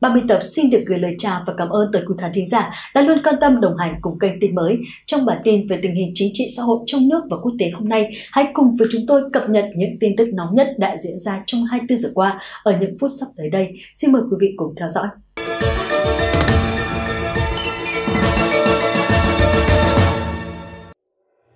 Ban biên tập xin được gửi lời chào và cảm ơn tới quý khán thính giả đã luôn quan tâm đồng hành cùng kênh Tin Mới. Trong bản tin về tình hình chính trị xã hội trong nước và quốc tế hôm nay, hãy cùng với chúng tôi cập nhật những tin tức nóng nhất đã diễn ra trong 24 giờ qua ở những phút sắp tới đây. Xin mời quý vị cùng theo dõi.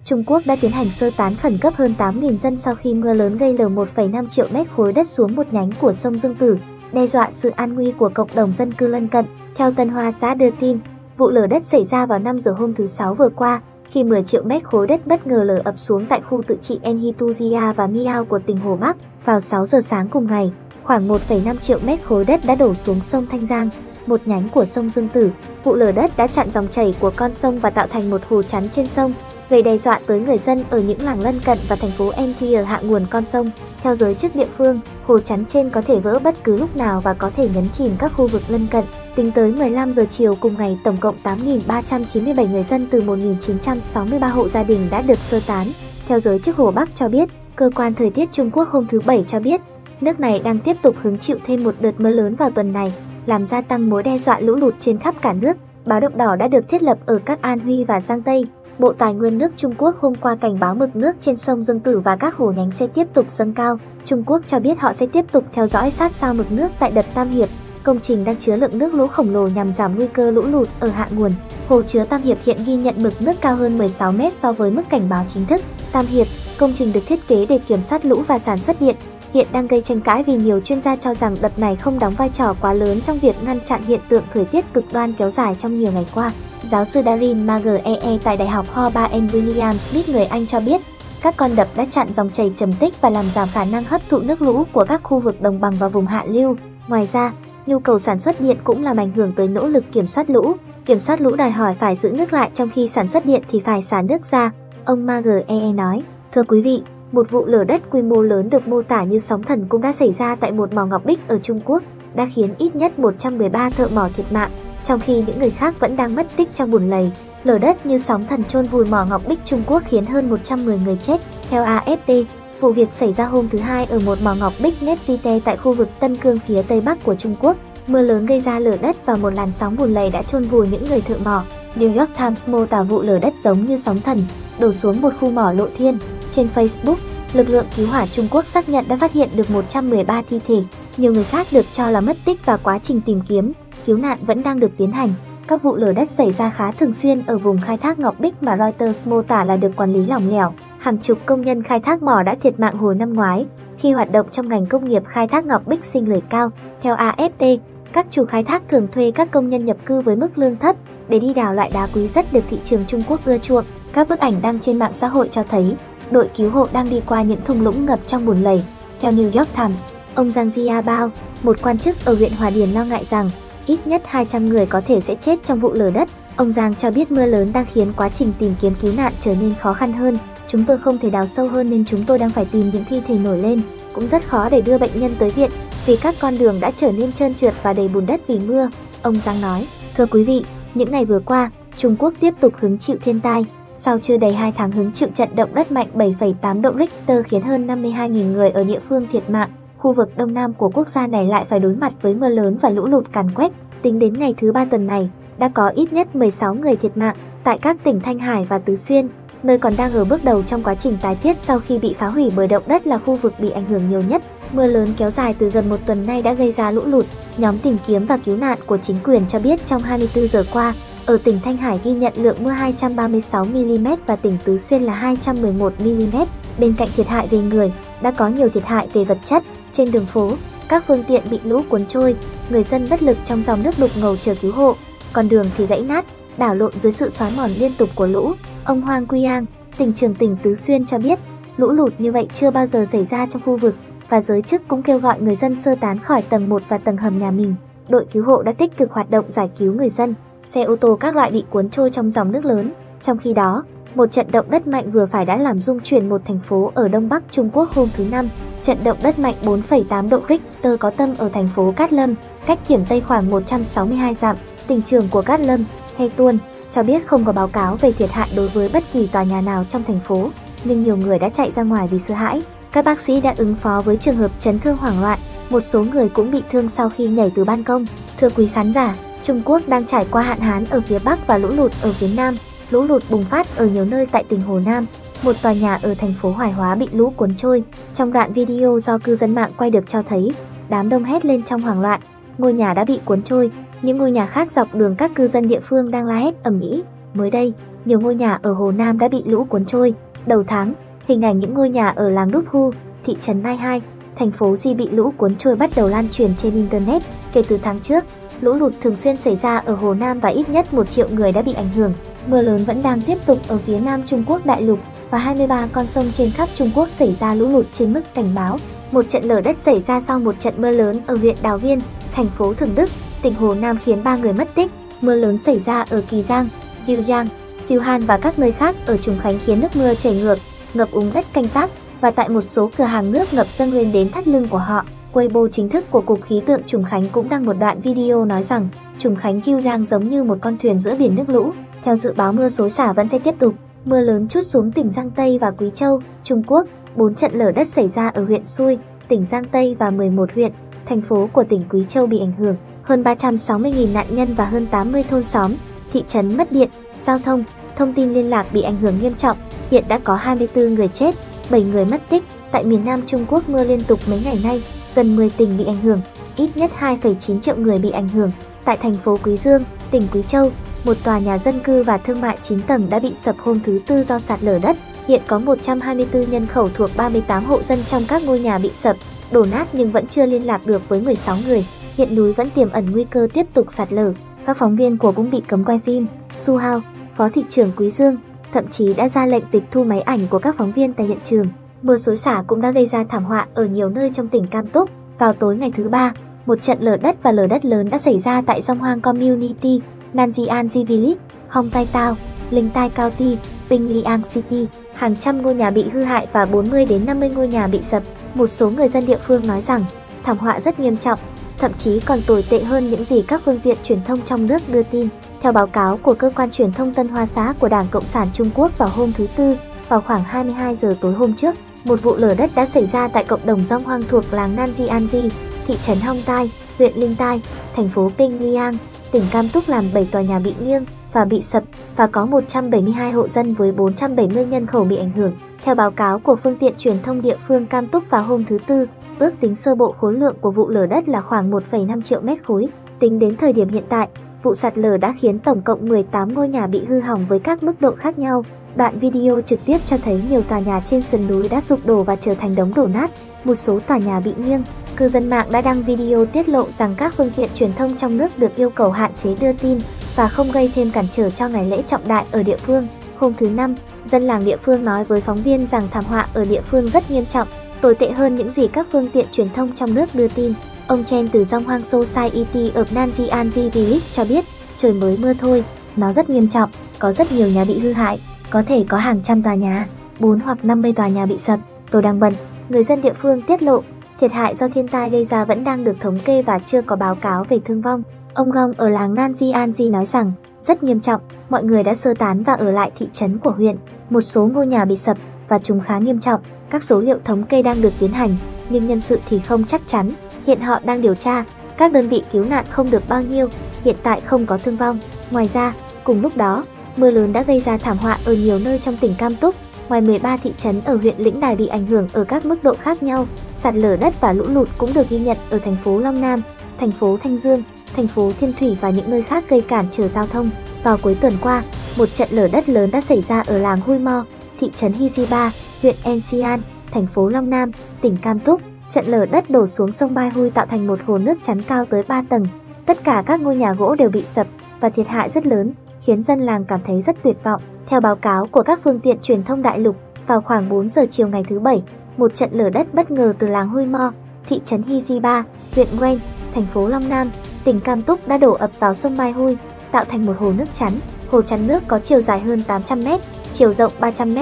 Trung Quốc đã tiến hành sơ tán khẩn cấp hơn 8.000 dân sau khi mưa lớn gây lở 1,5 triệu mét khối đất xuống một nhánh của sông Dương Tử, đe dọa sự an nguy của cộng đồng dân cư lân cận. Theo Tân Hoa Xã đưa tin, vụ lở đất xảy ra vào 5 giờ hôm thứ Sáu vừa qua, khi 10 triệu mét khối đất bất ngờ lở ập xuống tại khu tự trị Enhitu Zia và Miao của tỉnh Hồ Bắc. Vào 6 giờ sáng cùng ngày, khoảng 1,5 triệu mét khối đất đã đổ xuống sông Thanh Giang, một nhánh của sông Dương Tử. Vụ lở đất đã chặn dòng chảy của con sông và tạo thành một hồ chắn trên sông, gây đe dọa tới người dân ở những làng lân cận và thành phố Enhitu ở hạ nguồn con sông. Theo giới chức địa phương, hồ chắn trên có thể vỡ bất cứ lúc nào và có thể nhấn chìm các khu vực lân cận. Tính tới 15 giờ chiều cùng ngày, tổng cộng 8.397 người dân từ 1.963 hộ gia đình đã được sơ tán. Theo giới chức Hồ Bắc cho biết, cơ quan thời tiết Trung Quốc hôm thứ Bảy cho biết, nước này đang tiếp tục hứng chịu thêm một đợt mưa lớn vào tuần này, làm gia tăng mối đe dọa lũ lụt trên khắp cả nước. Báo động đỏ đã được thiết lập ở các An Huy và Giang Tây. Bộ Tài nguyên nước Trung Quốc hôm qua cảnh báo mực nước trên sông Dương Tử và các hồ nhánh sẽ tiếp tục dâng cao. Trung Quốc cho biết họ sẽ tiếp tục theo dõi sát sao mực nước tại đập Tam Hiệp, công trình đang chứa lượng nước lũ khổng lồ nhằm giảm nguy cơ lũ lụt ở hạ nguồn. Hồ chứa Tam Hiệp hiện ghi nhận mực nước cao hơn 16 mét so với mức cảnh báo chính thức. Tam Hiệp, công trình được thiết kế để kiểm soát lũ và sản xuất điện, hiện đang gây tranh cãi vì nhiều chuyên gia cho rằng đập này không đóng vai trò quá lớn trong việc ngăn chặn hiện tượng thời tiết cực đoan kéo dài trong nhiều ngày qua. Giáo sư Darin Maguire tại Đại học William Smith người Anh cho biết, các con đập đã chặn dòng chảy trầm tích và làm giảm khả năng hấp thụ nước lũ của các khu vực đồng bằng và vùng hạ lưu. Ngoài ra, nhu cầu sản xuất điện cũng làm ảnh hưởng tới nỗ lực kiểm soát lũ. Kiểm soát lũ đòi hỏi phải giữ nước lại, trong khi sản xuất điện thì phải xả nước ra, ông Maguire nói. Thưa quý vị, một vụ lở đất quy mô lớn được mô tả như sóng thần cũng đã xảy ra tại một mỏ ngọc bích ở Trung Quốc, đã khiến ít nhất 113 thợ mỏ thiệt mạng, trong khi những người khác vẫn đang mất tích trong bùn lầy. Lở đất như sóng thần chôn vùi mỏ ngọc bích Trung Quốc khiến hơn 110 người chết. Theo AFP, vụ việc xảy ra hôm thứ Hai ở một mỏ ngọc bích Nezite tại khu vực Tân Cương phía tây bắc của Trung Quốc. Mưa lớn gây ra lở đất và một làn sóng bùn lầy đã chôn vùi những người thợ mỏ. New York Times mô tả vụ lở đất giống như sóng thần, đổ xuống một khu mỏ lộ thiên. Trên Facebook, lực lượng cứu hỏa Trung Quốc xác nhận đã phát hiện được 113 thi thể. Nhiều người khác được cho là mất tích và quá trình tìm kiếm, cứu nạn vẫn đang được tiến hành. Các vụ lở đất xảy ra khá thường xuyên ở vùng khai thác ngọc bích mà Reuters mô tả là được quản lý lỏng lẻo. Hàng chục công nhân khai thác mỏ đã thiệt mạng hồi năm ngoái khi hoạt động trong ngành công nghiệp khai thác ngọc bích sinh lời cao. Theo AFP, các chủ khai thác thường thuê các công nhân nhập cư với mức lương thấp để đi đào loại đá quý rất được thị trường Trung Quốc ưa chuộng. Các bức ảnh đăng trên mạng xã hội cho thấy đội cứu hộ đang đi qua những thung lũng ngập trong bùn lầy. Theo New York Times, ông Giang Jiabao, một quan chức ở huyện Hòa Điền lo ngại rằng ít nhất 200 người có thể sẽ chết trong vụ lở đất. Ông Giang cho biết mưa lớn đang khiến quá trình tìm kiếm cứu nạn trở nên khó khăn hơn. Chúng tôi không thể đào sâu hơn nên chúng tôi đang phải tìm những thi thể nổi lên. Cũng rất khó để đưa bệnh nhân tới viện vì các con đường đã trở nên trơn trượt và đầy bùn đất vì mưa, ông Giang nói. Thưa quý vị, những ngày vừa qua, Trung Quốc tiếp tục hứng chịu thiên tai. Sau chưa đầy 2 tháng hứng chịu trận động đất mạnh 7,8 độ Richter khiến hơn 52.000 người ở địa phương thiệt mạng, khu vực đông nam của quốc gia này lại phải đối mặt với mưa lớn và lũ lụt càn quét. Tính đến ngày thứ Ba tuần này, đã có ít nhất 16 người thiệt mạng tại các tỉnh Thanh Hải và Tứ Xuyên, nơi còn đang ở bước đầu trong quá trình tái thiết sau khi bị phá hủy bởi động đất là khu vực bị ảnh hưởng nhiều nhất. Mưa lớn kéo dài từ gần một tuần nay đã gây ra lũ lụt. Nhóm tìm kiếm và cứu nạn của chính quyền cho biết trong 24 giờ qua, ở tỉnh Thanh Hải ghi nhận lượng mưa 236mm và tỉnh Tứ Xuyên là 211mm. Bên cạnh thiệt hại về người, đã có nhiều thiệt hại về vật chất. Trên đường phố, các phương tiện bị lũ cuốn trôi, người dân bất lực trong dòng nước đục ngầu chờ cứu hộ, con đường thì gãy nát, đảo lộn dưới sự xói mòn liên tục của lũ. Ông Hoàng Quyang, tỉnh trưởng tỉnh Tứ Xuyên cho biết, lũ lụt như vậy chưa bao giờ xảy ra trong khu vực và giới chức cũng kêu gọi người dân sơ tán khỏi tầng 1 và tầng hầm nhà mình. Đội cứu hộ đã tích cực hoạt động giải cứu người dân, xe ô tô các loại bị cuốn trôi trong dòng nước lớn. Trong khi đó, một trận động đất mạnh vừa phải đã làm rung chuyển một thành phố ở Đông Bắc Trung Quốc hôm thứ Năm. Trận động đất mạnh 4,8 độ Richter có tâm ở thành phố Cát Lâm, cách Kiểm Tây khoảng 162 dặm. Tỉnh trưởng của Cát Lâm, He Tuân, cho biết không có báo cáo về thiệt hại đối với bất kỳ tòa nhà nào trong thành phố, nhưng nhiều người đã chạy ra ngoài vì sợ hãi. Các bác sĩ đã ứng phó với trường hợp chấn thương hoảng loạn, một số người cũng bị thương sau khi nhảy từ ban công. Thưa quý khán giả, Trung Quốc đang trải qua hạn hán ở phía Bắc và lũ lụt ở phía Nam. Lũ lụt bùng phát ở nhiều nơi tại tỉnh Hồ Nam. Một tòa nhà ở thành phố Hoài Hóa bị lũ cuốn trôi. Trong đoạn video do cư dân mạng quay được cho thấy, đám đông hét lên trong hoảng loạn. Ngôi nhà đã bị cuốn trôi. Những ngôi nhà khác dọc đường các cư dân địa phương đang la hét ầm ĩ. Mới đây, nhiều ngôi nhà ở Hồ Nam đã bị lũ cuốn trôi. Đầu tháng, hình ảnh những ngôi nhà ở làng Đúc Hu, thị trấn Mai Hai, thành phố Di bị lũ cuốn trôi bắt đầu lan truyền trên Internet. Kể từ tháng trước, lũ lụt thường xuyên xảy ra ở Hồ Nam và ít nhất 1 triệu người đã bị ảnh hưởng. Mưa lớn vẫn đang tiếp tục ở phía Nam Trung Quốc đại lục và 23 con sông trên khắp Trung Quốc xảy ra lũ lụt trên mức cảnh báo. Một trận lở đất xảy ra sau một trận mưa lớn ở huyện Đào Viên, thành phố Thường Đức, tỉnh Hồ Nam khiến 3 người mất tích. Mưa lớn xảy ra ở Kỳ Giang, Diêu Giang, Siêu Han và các nơi khác ở Trùng Khánh khiến nước mưa chảy ngược, ngập úng đất canh tác và tại một số cửa hàng nước ngập dâng lên đến thắt lưng của họ. Weibo chính thức của Cục Khí tượng Trùng Khánh cũng đăng một đoạn video nói rằng Trùng Khánh Kiêu Giang giống như một con thuyền giữa biển nước lũ. Theo dự báo mưa xối xả vẫn sẽ tiếp tục. Mưa lớn trút xuống tỉnh Giang Tây và Quý Châu, Trung Quốc. 4 trận lở đất xảy ra ở huyện Sui, tỉnh Giang Tây và 11 huyện, thành phố của tỉnh Quý Châu bị ảnh hưởng. Hơn 360.000 nạn nhân và hơn 80 thôn xóm, thị trấn mất điện, giao thông, thông tin liên lạc bị ảnh hưởng nghiêm trọng. Hiện đã có 24 người chết, 7 người mất tích. Tại miền Nam Trung Quốc mưa liên tục mấy ngày nay. Gần 10 tỉnh bị ảnh hưởng, ít nhất 2,9 triệu người bị ảnh hưởng. Tại thành phố Quý Dương, tỉnh Quý Châu, một tòa nhà dân cư và thương mại 9 tầng đã bị sập hôm thứ Tư do sạt lở đất. Hiện có 124 nhân khẩu thuộc 38 hộ dân trong các ngôi nhà bị sập, đổ nát nhưng vẫn chưa liên lạc được với 16 người. Hiện núi vẫn tiềm ẩn nguy cơ tiếp tục sạt lở. Các phóng viên của cũng bị cấm quay phim. Su Hao, phó thị trưởng Quý Dương, thậm chí đã ra lệnh tịch thu máy ảnh của các phóng viên tại hiện trường. Mưa xối xả cũng đã gây ra thảm họa ở nhiều nơi trong tỉnh Cam Túc. Vào tối ngày thứ Ba, một trận lở đất và lở đất lớn đã xảy ra tại Song Hoang Community, Nanjianji Village, Hong Tai Tao, Linh Tai Cao Ti, Pingliang City. Hàng trăm ngôi nhà bị hư hại và 40 đến 50 ngôi nhà bị sập. Một số người dân địa phương nói rằng thảm họa rất nghiêm trọng, thậm chí còn tồi tệ hơn những gì các phương tiện truyền thông trong nước đưa tin. Theo báo cáo của cơ quan truyền thông Tân Hoa Xã của Đảng Cộng sản Trung Quốc vào hôm thứ Tư, vào khoảng 22 giờ tối hôm trước, một vụ lở đất đã xảy ra tại cộng đồng Song Hoang thuộc làng Nanjianji, thị trấn Hong Tai, huyện Linh Tai, thành phố Pingliang, tỉnh Cam Túc làm 7 tòa nhà bị nghiêng và bị sập và có 172 hộ dân với 470 nhân khẩu bị ảnh hưởng. Theo báo cáo của phương tiện truyền thông địa phương Cam Túc vào hôm thứ Tư, ước tính sơ bộ khối lượng của vụ lở đất là khoảng 1,5 triệu mét khối. Tính đến thời điểm hiện tại, vụ sạt lở đã khiến tổng cộng 18 ngôi nhà bị hư hỏng với các mức độ khác nhau. Đoạn video trực tiếp cho thấy nhiều tòa nhà trên sườn núi đã sụp đổ và trở thành đống đổ nát, một số tòa nhà bị nghiêng. Cư dân mạng đã đăng video tiết lộ rằng các phương tiện truyền thông trong nước được yêu cầu hạn chế đưa tin và không gây thêm cản trở cho ngày lễ trọng đại ở địa phương. Hôm thứ Năm, dân làng địa phương nói với phóng viên rằng thảm họa ở địa phương rất nghiêm trọng, tồi tệ hơn những gì các phương tiện truyền thông trong nước đưa tin. Ông Chen từ Song Hoang Society ở Nanjianji Village cho biết, trời mới mưa thôi, nó rất nghiêm trọng, có rất nhiều nhà bị hư hại. Có thể có hàng trăm tòa nhà, 4 hoặc 50 tòa nhà bị sập. Tôi đang bận, người dân địa phương tiết lộ, thiệt hại do thiên tai gây ra vẫn đang được thống kê và chưa có báo cáo về thương vong. Ông Gong ở làng Nanjianji nói rằng, rất nghiêm trọng, mọi người đã sơ tán và ở lại thị trấn của huyện. Một số ngôi nhà bị sập và trúng khá nghiêm trọng, các số liệu thống kê đang được tiến hành, nhưng nhân sự thì không chắc chắn. Hiện họ đang điều tra, các đơn vị cứu nạn không được bao nhiêu, hiện tại không có thương vong. Ngoài ra, cùng lúc đó, mưa lớn đã gây ra thảm họa ở nhiều nơi trong tỉnh Cam Túc, ngoài 13 thị trấn ở huyện Lĩnh Đài bị ảnh hưởng ở các mức độ khác nhau. Sạt lở đất và lũ lụt cũng được ghi nhận ở thành phố Long Nam, thành phố Thanh Dương, thành phố Thiên Thủy và những nơi khác gây cản trở giao thông. Vào cuối tuần qua, một trận lở đất lớn đã xảy ra ở làng Hui Mo, thị trấn Hijiba, huyện Enhitu Zia, thành phố Long Nam, tỉnh Cam Túc. Trận lở đất đổ xuống sông Bai Hui tạo thành một hồ nước chắn cao tới 3 tầng. Tất cả các ngôi nhà gỗ đều bị sập và thiệt hại rất lớn, khiến dân làng cảm thấy rất tuyệt vọng. Theo báo cáo của các phương tiện truyền thông đại lục, vào khoảng 4 giờ chiều ngày thứ Bảy, một trận lở đất bất ngờ từ làng Hui Mo, thị trấn Hijiba, huyện Wayne, thành phố Long Nam, tỉnh Cam Túc đã đổ ập vào sông Bai Hui, tạo thành một hồ nước chắn. Hồ chắn nước có chiều dài hơn 800 m, chiều rộng 300 m.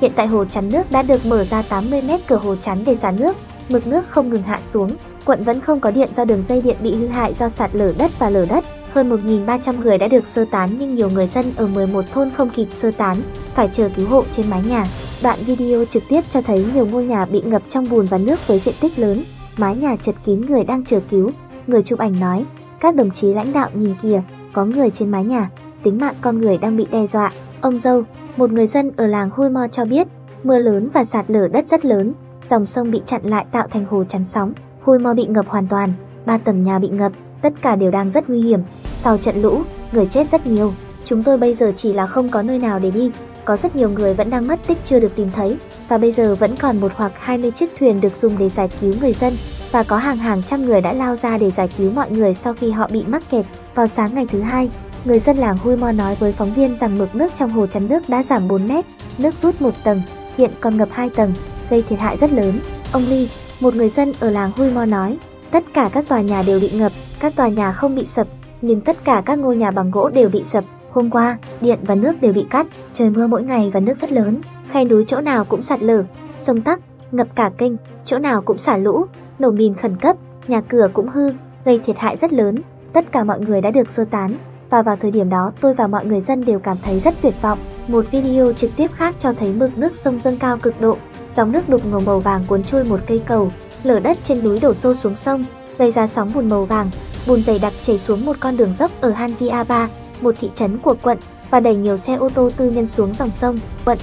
Hiện tại hồ chắn nước đã được mở ra 80 m cửa hồ chắn để xả nước. Mực nước không ngừng hạ xuống. Quận vẫn không có điện do đường dây điện bị hư hại do sạt lở đất và lở đất. Hơn 1.300 người đã được sơ tán nhưng nhiều người dân ở 11 thôn không kịp sơ tán, phải chờ cứu hộ trên mái nhà. Đoạn video trực tiếp cho thấy nhiều ngôi nhà bị ngập trong bùn và nước với diện tích lớn. mái nhà chật kín người đang chờ cứu. Người chụp ảnh nói, các đồng chí lãnh đạo nhìn kìa, có người trên mái nhà, tính mạng con người đang bị đe dọa. Ông Dâu, một người dân ở làng Hui Mo cho biết, mưa lớn và sạt lở đất rất lớn, dòng sông bị chặn lại tạo thành hồ chắn sóng. Hui Mo bị ngập hoàn toàn, 3 tầng nhà bị ngập, tất cả đều đang rất nguy hiểm. Sau trận lũ, người chết rất nhiều. Chúng tôi bây giờ chỉ là không có nơi nào để đi. Có rất nhiều người vẫn đang mất tích chưa được tìm thấy, và bây giờ vẫn còn 1 hoặc 20 chiếc thuyền được dùng để giải cứu người dân, và có hàng trăm người đã lao ra để giải cứu mọi người sau khi họ bị mắc kẹt. Vào sáng ngày thứ hai, người dân làng Hui Mo nói với phóng viên rằng mực nước trong hồ chắn nước đã giảm 4 mét, nước rút 1 tầng, hiện còn ngập 2 tầng, gây thiệt hại rất lớn. Ông Lee, một người dân ở làng Hui Mo nói, tất cả các tòa nhà đều bị ngập, các tòa nhà không bị sập, nhưng tất cả các ngôi nhà bằng gỗ đều bị sập. Hôm qua, điện và nước đều bị cắt, trời mưa mỗi ngày và nước rất lớn, khe núi chỗ nào cũng sạt lở, sông tắc, ngập cả kênh, chỗ nào cũng xả lũ, nổ mìn khẩn cấp, nhà cửa cũng hư, gây thiệt hại rất lớn. Tất cả mọi người đã được sơ tán, và vào thời điểm đó tôi và mọi người dân đều cảm thấy rất tuyệt vọng. Một video trực tiếp khác cho thấy mực nước sông dâng cao cực độ, dòng nước đục ngầu màu vàng cuốn trôi một cây cầu, lở đất trên núi đổ xô xuống sông, gây ra sóng bùn màu vàng, bùn dày đặc chảy xuống một con đường dốc ở Nanjianji, một thị trấn của quận, và đẩy nhiều xe ô tô tư nhân xuống dòng sông, quận.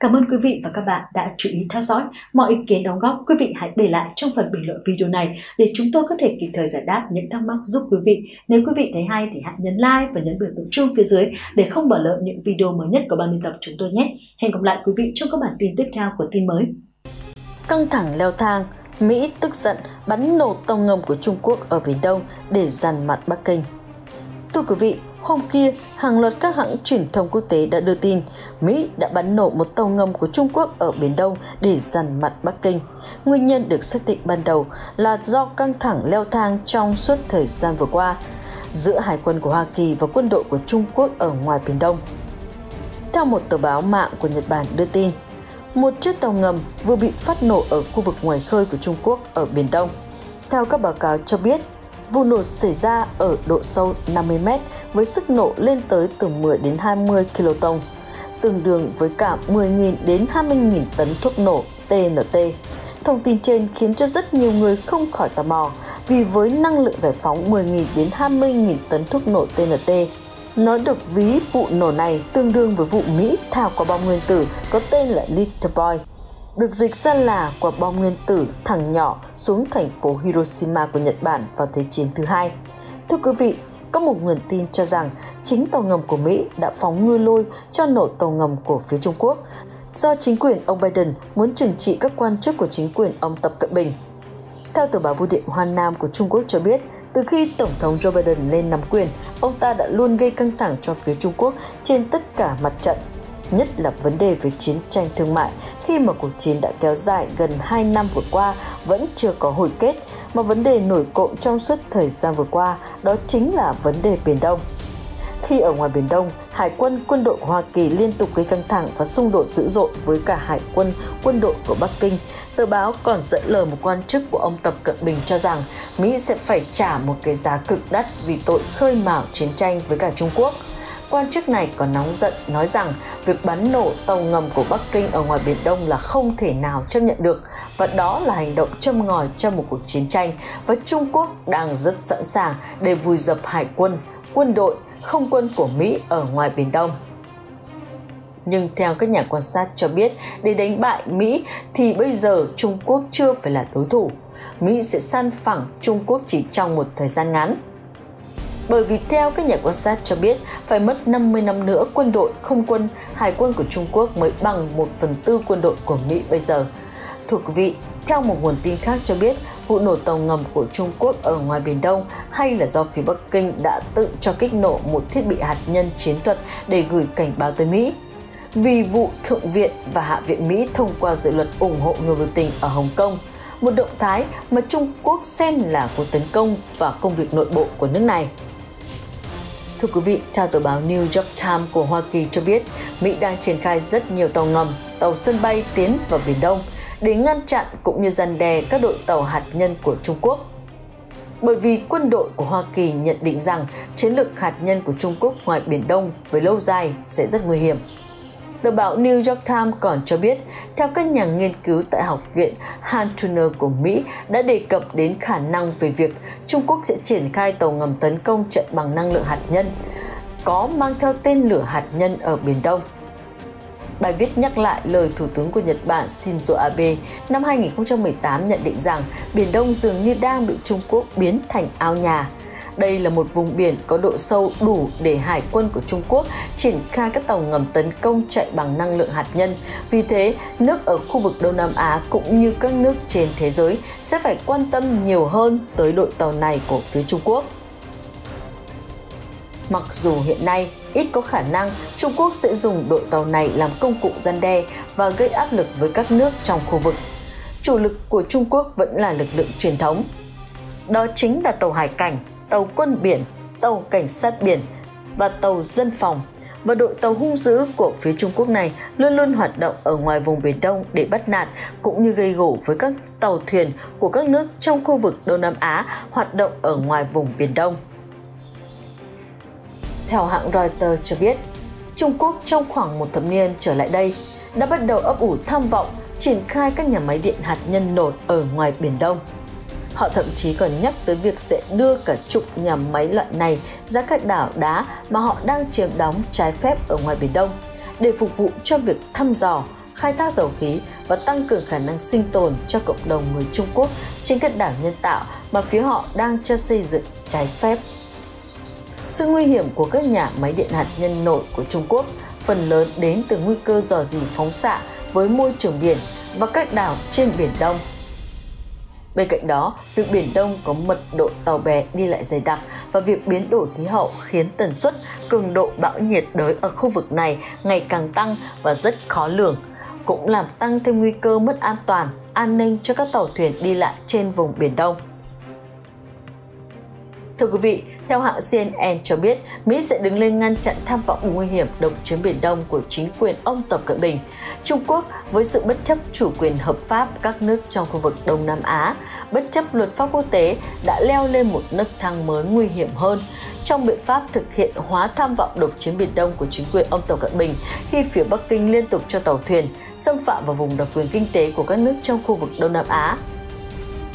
Cảm ơn quý vị và các bạn đã chú ý theo dõi. Mọi ý kiến đóng góp quý vị hãy để lại trong phần bình luận video này để chúng tôi có thể kịp thời giải đáp những thắc mắc giúp quý vị. Nếu quý vị thấy hay thì hãy nhấn like và nhấn biểu tượng chuông phía dưới để không bỏ lỡ những video mới nhất của ban biên tập chúng tôi nhé. Hẹn gặp lại quý vị trong các bản tin tiếp theo của tin mới. Căng thẳng leo thang, Mỹ tức giận bắn nổ tàu ngầm của Trung Quốc ở Biển Đông để dằn mặt Bắc Kinh. Thưa quý vị, hôm kia, hàng loạt các hãng truyền thông quốc tế đã đưa tin Mỹ đã bắn nổ một tàu ngầm của Trung Quốc ở Biển Đông để dằn mặt Bắc Kinh. Nguyên nhân được xác định ban đầu là do căng thẳng leo thang trong suốt thời gian vừa qua giữa hải quân của Hoa Kỳ và quân đội của Trung Quốc ở ngoài Biển Đông. Theo một tờ báo mạng của Nhật Bản đưa tin, một chiếc tàu ngầm vừa bị phát nổ ở khu vực ngoài khơi của Trung Quốc ở Biển Đông. Theo các báo cáo cho biết, vụ nổ xảy ra ở độ sâu 50 mét với sức nổ lên tới từ 10 đến 20 kiloton, tương đương với cả 10.000 đến 20.000 tấn thuốc nổ TNT. Thông tin trên khiến cho rất nhiều người không khỏi tò mò vì với năng lượng giải phóng 10.000 đến 20.000 tấn thuốc nổ TNT, nó được ví vụ nổ này tương đương với vụ Mỹ thả quả bom nguyên tử có tên là Little Boy, được dịch ra là quả bom nguyên tử thằng nhỏ xuống thành phố Hiroshima của Nhật Bản vào Thế chiến thứ hai. Thưa quý vị, có một nguồn tin cho rằng chính tàu ngầm của Mỹ đã phóng ngư lôi cho nổ tàu ngầm của phía Trung Quốc do chính quyền ông Biden muốn trừng trị các quan chức của chính quyền ông Tập Cận Bình. Theo tờ báo bưu điện Hoa Nam của Trung Quốc cho biết, từ khi Tổng thống Joe Biden lên nắm quyền, ông ta đã luôn gây căng thẳng cho phía Trung Quốc trên tất cả mặt trận, nhất là vấn đề về chiến tranh thương mại khi mà cuộc chiến đã kéo dài gần 2 năm vừa qua vẫn chưa có hồi kết, mà vấn đề nổi cộm trong suốt thời gian vừa qua đó chính là vấn đề Biển Đông. Khi ở ngoài Biển Đông, Hải quân quân đội Hoa Kỳ liên tục gây căng thẳng và xung đột dữ dội với cả Hải quân quân đội của Bắc Kinh. Tờ báo còn dẫn lời một quan chức của ông Tập Cận Bình cho rằng Mỹ sẽ phải trả một cái giá cực đắt vì tội khơi mào chiến tranh với cả Trung Quốc. Quan chức này còn nóng giận nói rằng việc bắn nổ tàu ngầm của Bắc Kinh ở ngoài Biển Đông là không thể nào chấp nhận được và đó là hành động châm ngòi cho một cuộc chiến tranh và Trung Quốc đang rất sẵn sàng để vùi dập hải quân, quân đội, không quân của Mỹ ở ngoài Biển Đông. Nhưng theo các nhà quan sát cho biết, để đánh bại Mỹ thì bây giờ Trung Quốc chưa phải là đối thủ. Mỹ sẽ san phẳng Trung Quốc chỉ trong một thời gian ngắn. Bởi vì theo các nhà quan sát cho biết, phải mất 50 năm nữa quân đội, không quân, hải quân của Trung Quốc mới bằng 1/4 quân đội của Mỹ bây giờ. Thưa quý vị, theo một nguồn tin khác cho biết, vụ nổ tàu ngầm của Trung Quốc ở ngoài Biển Đông hay là do phía Bắc Kinh đã tự cho kích nổ một thiết bị hạt nhân chiến thuật để gửi cảnh báo tới Mỹ. Vì vụ Thượng viện và Hạ viện Mỹ thông qua dự luật ủng hộ người biểu tình ở Hồng Kông, một động thái mà Trung Quốc xem là cuộc tấn công vào công việc nội bộ của nước này. Thưa quý vị, theo tờ báo New York Times của Hoa Kỳ cho biết, Mỹ đang triển khai rất nhiều tàu ngầm, tàu sân bay tiến vào Biển Đông để ngăn chặn cũng như răn đe các đội tàu hạt nhân của Trung Quốc. bởi vì quân đội của Hoa Kỳ nhận định rằng chiến lược hạt nhân của Trung Quốc ngoài Biển Đông với lâu dài sẽ rất nguy hiểm. Tờ báo New York Times còn cho biết, theo các nhà nghiên cứu tại Học viện Hunter của Mỹ đã đề cập đến khả năng về việc Trung Quốc sẽ triển khai tàu ngầm tấn công trận bằng năng lượng hạt nhân, có mang theo tên lửa hạt nhân ở Biển Đông. Bài viết nhắc lại lời Thủ tướng của Nhật Bản Shinzo Abe năm 2018 nhận định rằng Biển Đông dường như đang bị Trung Quốc biến thành ao nhà. Đây là một vùng biển có độ sâu đủ để hải quân của Trung Quốc triển khai các tàu ngầm tấn công chạy bằng năng lượng hạt nhân. Vì thế, nước ở khu vực Đông Nam Á cũng như các nước trên thế giới sẽ phải quan tâm nhiều hơn tới đội tàu này của phía Trung Quốc. Mặc dù hiện nay, ít có khả năng Trung Quốc sẽ dùng đội tàu này làm công cụ răn đe và gây áp lực với các nước trong khu vực. Chủ lực của Trung Quốc vẫn là lực lượng truyền thống. Đó chính là tàu hải cảnh, tàu quân biển, tàu cảnh sát biển và tàu dân phòng. Và đội tàu hung dữ của phía Trung Quốc này luôn luôn hoạt động ở ngoài vùng Biển Đông để bắt nạt cũng như gây gổ với các tàu thuyền của các nước trong khu vực Đông Nam Á hoạt động ở ngoài vùng Biển Đông. Theo hãng Reuters cho biết, Trung Quốc trong khoảng một thập niên trở lại đây đã bắt đầu ấp ủ tham vọng triển khai các nhà máy điện hạt nhân nổi ở ngoài Biển Đông. Họ thậm chí còn nhắc tới việc sẽ đưa cả chục nhà máy loại này ra các đảo đá mà họ đang chiếm đóng trái phép ở ngoài Biển Đông để phục vụ cho việc thăm dò, khai thác dầu khí và tăng cường khả năng sinh tồn cho cộng đồng người Trung Quốc trên các đảo nhân tạo mà phía họ đang cho xây dựng trái phép. Sự nguy hiểm của các nhà máy điện hạt nhân nổi của Trung Quốc phần lớn đến từ nguy cơ rò rỉ phóng xạ với môi trường biển và các đảo trên Biển Đông. Bên cạnh đó, việc Biển Đông có mật độ tàu bè đi lại dày đặc và việc biến đổi khí hậu khiến tần suất, cường độ bão nhiệt đới ở khu vực này ngày càng tăng và rất khó lường, cũng làm tăng thêm nguy cơ mất an toàn, an ninh cho các tàu thuyền đi lại trên vùng Biển Đông. Thưa quý vị, theo hãng CNN cho biết, Mỹ sẽ đứng lên ngăn chặn tham vọng nguy hiểm độc chiếm Biển Đông của chính quyền ông Tập Cận Bình. Trung Quốc, với sự bất chấp chủ quyền hợp pháp các nước trong khu vực Đông Nam Á, bất chấp luật pháp quốc tế, đã leo lên một nấc thang mới nguy hiểm hơn trong biện pháp thực hiện hóa tham vọng độc chiếm Biển Đông của chính quyền ông Tập Cận Bình khi phía Bắc Kinh liên tục cho tàu thuyền xâm phạm vào vùng đặc quyền kinh tế của các nước trong khu vực Đông Nam Á.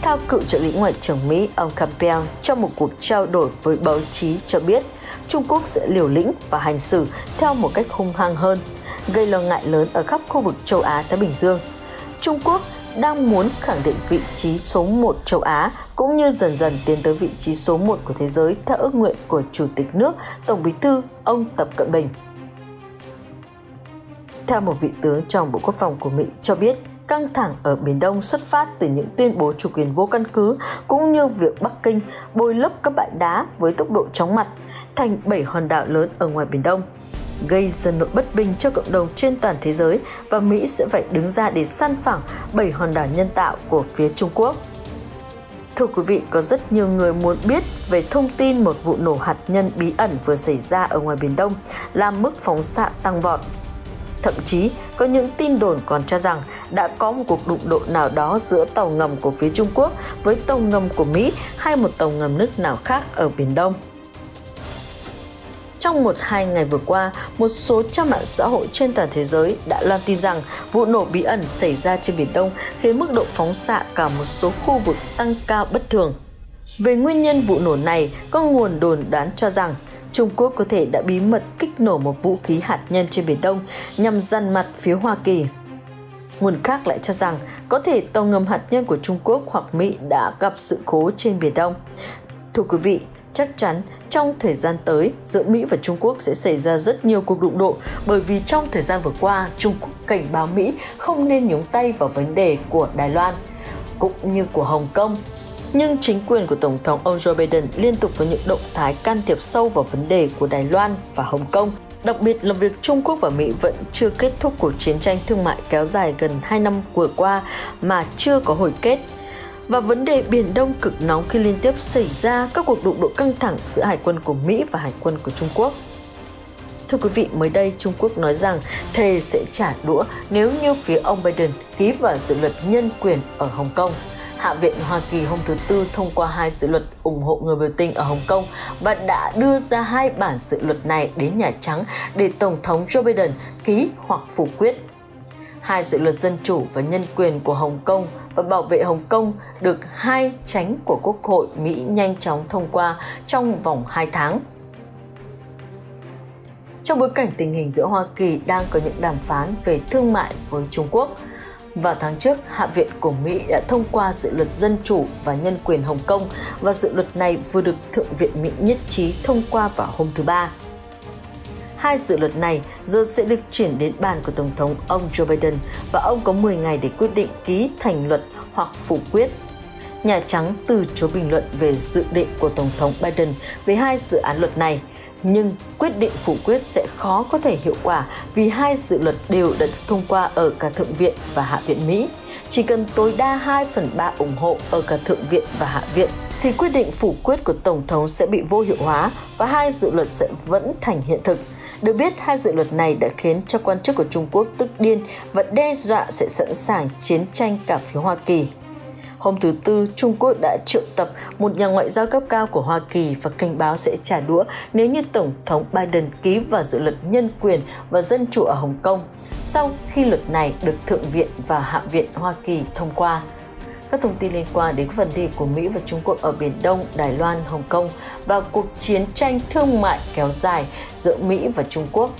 Theo cựu trợ lý Ngoại trưởng Mỹ, ông Campbell trong một cuộc trao đổi với báo chí cho biết Trung Quốc sẽ liều lĩnh và hành xử theo một cách hung hăng hơn, gây lo ngại lớn ở khắp khu vực châu Á-Thái Bình Dương. Trung Quốc đang muốn khẳng định vị trí số 1 châu Á cũng như dần dần tiến tới vị trí số 1 của thế giới theo ước nguyện của Chủ tịch nước, Tổng bí thư, ông Tập Cận Bình. Theo một vị tướng trong Bộ Quốc phòng của Mỹ cho biết, căng thẳng ở Biển Đông xuất phát từ những tuyên bố chủ quyền vô căn cứ cũng như việc Bắc Kinh bồi lấp các bãi đá với tốc độ chóng mặt thành 7 hòn đảo lớn ở ngoài Biển Đông, gây dần nỗi bất bình cho cộng đồng trên toàn thế giới và Mỹ sẽ phải đứng ra để san phẳng 7 hòn đảo nhân tạo của phía Trung Quốc. Thưa quý vị, có rất nhiều người muốn biết về thông tin một vụ nổ hạt nhân bí ẩn vừa xảy ra ở ngoài Biển Đông làm mức phóng xạ tăng vọt. Thậm chí, có những tin đồn còn cho rằng đã có một cuộc đụng độ nào đó giữa tàu ngầm của phía Trung Quốc với tàu ngầm của Mỹ hay một tàu ngầm nước nào khác ở Biển Đông. Trong 1-2 ngày vừa qua, một số trang mạng xã hội trên toàn thế giới đã loan tin rằng vụ nổ bí ẩn xảy ra trên Biển Đông khiến mức độ phóng xạ cả một số khu vực tăng cao bất thường. Về nguyên nhân vụ nổ này, có nguồn đồn đoán cho rằng Trung Quốc có thể đã bí mật kích nổ một vũ khí hạt nhân trên Biển Đông nhằm dằn mặt phía Hoa Kỳ. Nguồn khác lại cho rằng có thể tàu ngầm hạt nhân của Trung Quốc hoặc Mỹ đã gặp sự cố trên Biển Đông. Thưa quý vị, chắc chắn trong thời gian tới giữa Mỹ và Trung Quốc sẽ xảy ra rất nhiều cuộc đụng độ bởi vì trong thời gian vừa qua Trung Quốc cảnh báo Mỹ không nên nhúng tay vào vấn đề của Đài Loan cũng như của Hồng Kông. Nhưng chính quyền của Tổng thống ông Joe Biden liên tục có những động thái can thiệp sâu vào vấn đề của Đài Loan và Hồng Kông. Đặc biệt là việc Trung Quốc và Mỹ vẫn chưa kết thúc cuộc chiến tranh thương mại kéo dài gần 2 năm vừa qua mà chưa có hồi kết. Và vấn đề Biển Đông cực nóng khi liên tiếp xảy ra các cuộc đụng độ căng thẳng giữa hải quân của Mỹ và hải quân của Trung Quốc. Thưa quý vị, mới đây Trung Quốc nói rằng thề sẽ trả đũa nếu như phía ông Biden ký vào dự luật nhân quyền ở Hồng Kông. Hạ viện Hoa Kỳ hôm thứ Tư thông qua hai dự luật ủng hộ người biểu tình ở Hồng Kông và đã đưa ra hai bản dự luật này đến Nhà Trắng để Tổng thống Joe Biden ký hoặc phủ quyết. Hai dự luật dân chủ và nhân quyền của Hồng Kông và bảo vệ Hồng Kông được hai chánh của Quốc hội Mỹ nhanh chóng thông qua trong vòng 2 tháng. Trong bối cảnh tình hình giữa Hoa Kỳ đang có những đàm phán về thương mại với Trung Quốc, vào tháng trước, Hạ viện của Mỹ đã thông qua dự luật dân chủ và nhân quyền Hồng Kông và dự luật này vừa được Thượng viện Mỹ nhất trí thông qua vào hôm thứ Ba. Hai dự luật này giờ sẽ được chuyển đến bàn của Tổng thống ông Joe Biden và ông có 10 ngày để quyết định ký thành luật hoặc phủ quyết. Nhà Trắng từ chối bình luận về dự định của Tổng thống Biden về hai dự án luật này, nhưng quyết định phủ quyết sẽ khó có thể hiệu quả vì hai dự luật đều đã thông qua ở cả Thượng viện và Hạ viện Mỹ. Chỉ cần tối đa 2/3 ủng hộ ở cả Thượng viện và Hạ viện thì quyết định phủ quyết của Tổng thống sẽ bị vô hiệu hóa và hai dự luật sẽ vẫn thành hiện thực. Được biết, hai dự luật này đã khiến cho quan chức của Trung Quốc tức điên và đe dọa sẽ sẵn sàng chiến tranh cả phía Hoa Kỳ. Hôm thứ Tư, Trung Quốc đã triệu tập một nhà ngoại giao cấp cao của Hoa Kỳ và cảnh báo sẽ trả đũa nếu như Tổng thống Biden ký vào dự luật nhân quyền và dân chủ ở Hồng Kông, sau khi luật này được Thượng viện và Hạ viện Hoa Kỳ thông qua. Các thông tin liên quan đến vấn đề của Mỹ và Trung Quốc ở Biển Đông, Đài Loan, Hồng Kông và cuộc chiến tranh thương mại kéo dài giữa Mỹ và Trung Quốc.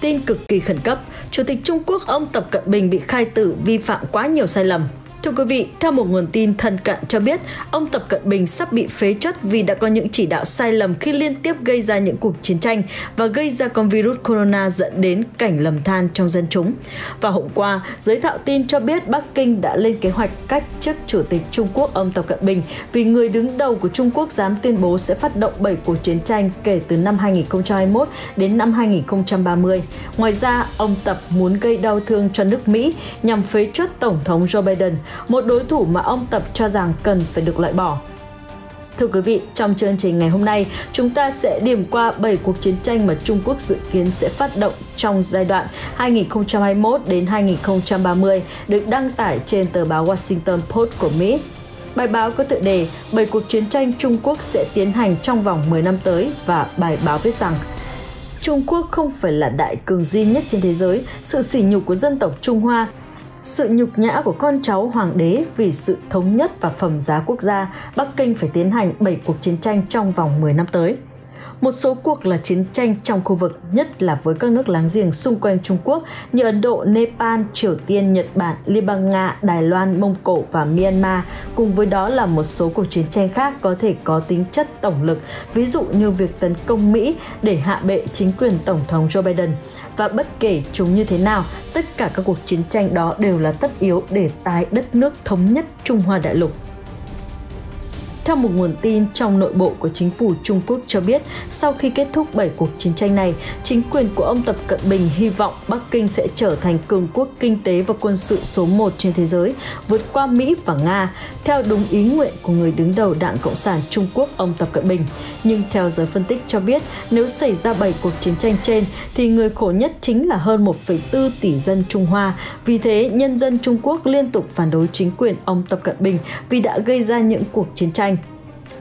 Tin cực kỳ khẩn cấp, Chủ tịch Trung Quốc ông Tập Cận Bình bị khai tử vi phạm quá nhiều sai lầm. Thưa quý vị, theo một nguồn tin thân cận cho biết, ông Tập Cận Bình sắp bị phế truất vì đã có những chỉ đạo sai lầm khi liên tiếp gây ra những cuộc chiến tranh và gây ra con virus corona dẫn đến cảnh lầm than trong dân chúng. Và hôm qua, giới thạo tin cho biết Bắc Kinh đã lên kế hoạch cách chức Chủ tịch Trung Quốc ông Tập Cận Bình vì người đứng đầu của Trung Quốc dám tuyên bố sẽ phát động 7 cuộc chiến tranh kể từ năm 2021 đến năm 2030. Ngoài ra, ông Tập muốn gây đau thương cho nước Mỹ nhằm phế truất Tổng thống Joe Biden, một đối thủ mà ông Tập cho rằng cần phải được loại bỏ. Thưa quý vị, trong chương trình ngày hôm nay, chúng ta sẽ điểm qua 7 cuộc chiến tranh mà Trung Quốc dự kiến sẽ phát động trong giai đoạn 2021 đến 2030, được đăng tải trên tờ báo Washington Post của Mỹ. Bài báo có tựa đề 7 cuộc chiến tranh Trung Quốc sẽ tiến hành trong vòng 10 năm tới và bài báo viết rằng Trung Quốc không phải là đại cường duy nhất trên thế giới, sự sỉ nhục của dân tộc Trung Hoa, sự nhục nhã của con cháu hoàng đế vì sự thống nhất và phẩm giá quốc gia, Bắc Kinh phải tiến hành 7 cuộc chiến tranh trong vòng 10 năm tới. Một số cuộc là chiến tranh trong khu vực, nhất là với các nước láng giềng xung quanh Trung Quốc như Ấn Độ, Nepal, Triều Tiên, Nhật Bản, Liban, Nga, Đài Loan, Mông Cổ và Myanmar. Cùng với đó là một số cuộc chiến tranh khác có thể có tính chất tổng lực, ví dụ như việc tấn công Mỹ để hạ bệ chính quyền Tổng thống Joe Biden. Và bất kể chúng như thế nào, tất cả các cuộc chiến tranh đó đều là tất yếu để tái đất nước thống nhất Trung Hoa đại lục. Theo một nguồn tin trong nội bộ của chính phủ Trung Quốc cho biết, sau khi kết thúc 7 cuộc chiến tranh này, chính quyền của ông Tập Cận Bình hy vọng Bắc Kinh sẽ trở thành cường quốc kinh tế và quân sự số 1 trên thế giới, vượt qua Mỹ và Nga, theo đúng ý nguyện của người đứng đầu Đảng Cộng sản Trung Quốc ông Tập Cận Bình. Nhưng theo giới phân tích cho biết, nếu xảy ra 7 cuộc chiến tranh trên, thì người khổ nhất chính là hơn 1,4 tỷ dân Trung Hoa. Vì thế, nhân dân Trung Quốc liên tục phản đối chính quyền ông Tập Cận Bình vì đã gây ra những cuộc chiến tranh.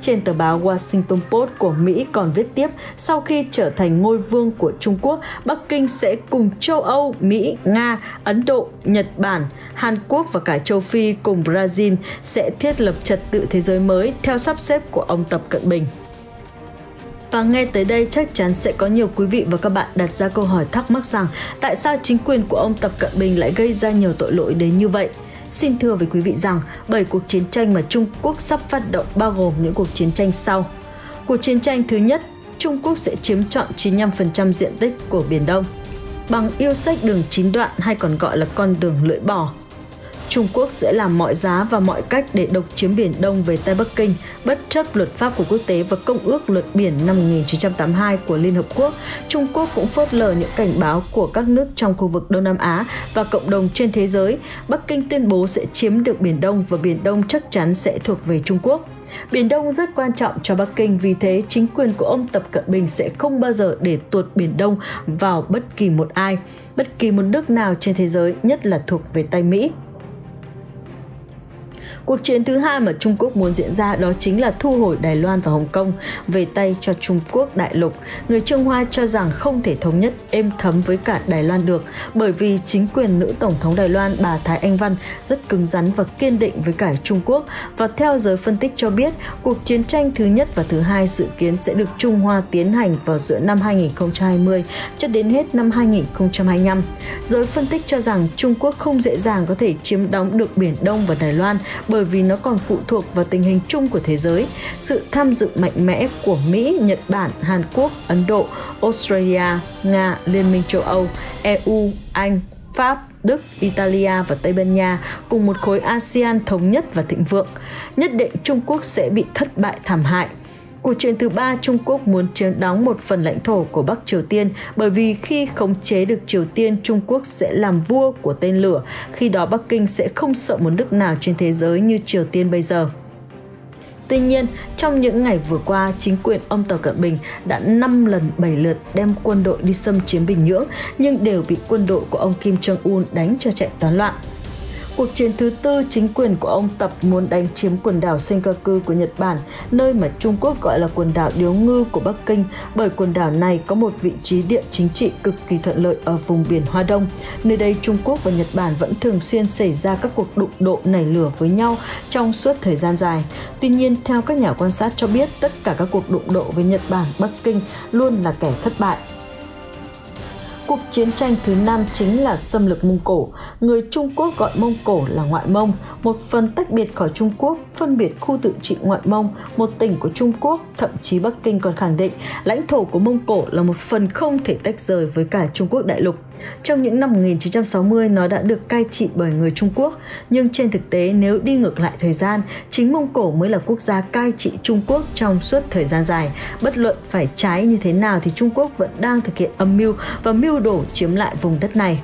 Trên tờ báo Washington Post của Mỹ còn viết tiếp, sau khi trở thành ngôi vương của Trung Quốc, Bắc Kinh sẽ cùng châu Âu, Mỹ, Nga, Ấn Độ, Nhật Bản, Hàn Quốc và cả châu Phi cùng Brazil sẽ thiết lập trật tự thế giới mới theo sắp xếp của ông Tập Cận Bình. Và nghe tới đây chắc chắn sẽ có nhiều quý vị và các bạn đặt ra câu hỏi thắc mắc rằng tại sao chính quyền của ông Tập Cận Bình lại gây ra nhiều tội lỗi đến như vậy? Xin thưa với quý vị rằng, 7 cuộc chiến tranh mà Trung Quốc sắp phát động bao gồm những cuộc chiến tranh sau. Cuộc chiến tranh thứ nhất, Trung Quốc sẽ chiếm trọn 95% diện tích của Biển Đông, bằng yêu sách đường 9 đoạn hay còn gọi là con đường lưỡi bò. Trung Quốc sẽ làm mọi giá và mọi cách để độc chiếm Biển Đông về tay Bắc Kinh, bất chấp luật pháp của quốc tế và Công ước Luật Biển năm 1982 của Liên Hợp Quốc. Trung Quốc cũng phớt lờ những cảnh báo của các nước trong khu vực Đông Nam Á và cộng đồng trên thế giới. Bắc Kinh tuyên bố sẽ chiếm được Biển Đông và Biển Đông chắc chắn sẽ thuộc về Trung Quốc. Biển Đông rất quan trọng cho Bắc Kinh, vì thế chính quyền của ông Tập Cận Bình sẽ không bao giờ để tuột Biển Đông vào bất kỳ một ai, bất kỳ một nước nào trên thế giới, nhất là thuộc về tay Mỹ. Cuộc chiến thứ hai mà Trung Quốc muốn diễn ra đó chính là thu hồi Đài Loan và Hồng Kông về tay cho Trung Quốc đại lục. Người Trung Hoa cho rằng không thể thống nhất êm thấm với cả Đài Loan được, bởi vì chính quyền nữ Tổng thống Đài Loan bà Thái Anh Văn rất cứng rắn và kiên định với cả Trung Quốc. Và theo giới phân tích cho biết, cuộc chiến tranh thứ nhất và thứ hai dự kiến sẽ được Trung Hoa tiến hành vào giữa năm 2020 cho đến hết năm 2025. Giới phân tích cho rằng Trung Quốc không dễ dàng có thể chiếm đóng được Biển Đông và Đài Loan bởi vì nó còn phụ thuộc vào tình hình chung của thế giới, sự tham dự mạnh mẽ của Mỹ, Nhật Bản, Hàn Quốc, Ấn Độ, Australia, Nga, Liên minh châu Âu, EU, Anh, Pháp, Đức, Italia và Tây Ban Nha cùng một khối ASEAN thống nhất và thịnh vượng. Nhất định Trung Quốc sẽ bị thất bại thảm hại. Cuộc chiến thứ ba, Trung Quốc muốn chiếm đóng một phần lãnh thổ của Bắc Triều Tiên bởi vì khi khống chế được Triều Tiên, Trung Quốc sẽ làm vua của tên lửa. Khi đó Bắc Kinh sẽ không sợ một nước nào trên thế giới như Triều Tiên bây giờ. Tuy nhiên, trong những ngày vừa qua, chính quyền ông Tập Cận Bình đã 5 lần 7 lượt đem quân đội đi xâm chiếm Bình Nhưỡng nhưng đều bị quân đội của ông Kim Jong-un đánh cho chạy toán loạn. Cuộc chiến thứ tư, chính quyền của ông Tập muốn đánh chiếm quần đảo Senkaku của Nhật Bản, nơi mà Trung Quốc gọi là quần đảo Điếu Ngư của Bắc Kinh, bởi quần đảo này có một vị trí địa chính trị cực kỳ thuận lợi ở vùng biển Hoa Đông. Nơi đây, Trung Quốc và Nhật Bản vẫn thường xuyên xảy ra các cuộc đụng độ nảy lửa với nhau trong suốt thời gian dài. Tuy nhiên, theo các nhà quan sát cho biết, tất cả các cuộc đụng độ với Nhật Bản, Bắc Kinh luôn là kẻ thất bại. Cuộc chiến tranh thứ năm chính là xâm lược Mông Cổ. Người Trung Quốc gọi Mông Cổ là Ngoại Mông, một phần tách biệt khỏi Trung Quốc, phân biệt khu tự trị Ngoại Mông, một tỉnh của Trung Quốc, thậm chí Bắc Kinh còn khẳng định lãnh thổ của Mông Cổ là một phần không thể tách rời với cả Trung Quốc đại lục. Trong những năm 1960, nó đã được cai trị bởi người Trung Quốc, nhưng trên thực tế nếu đi ngược lại thời gian, chính Mông Cổ mới là quốc gia cai trị Trung Quốc trong suốt thời gian dài. Bất luận phải trái như thế nào thì Trung Quốc vẫn đang thực hiện âm mưu và mưu đổ chiếm lại vùng đất này.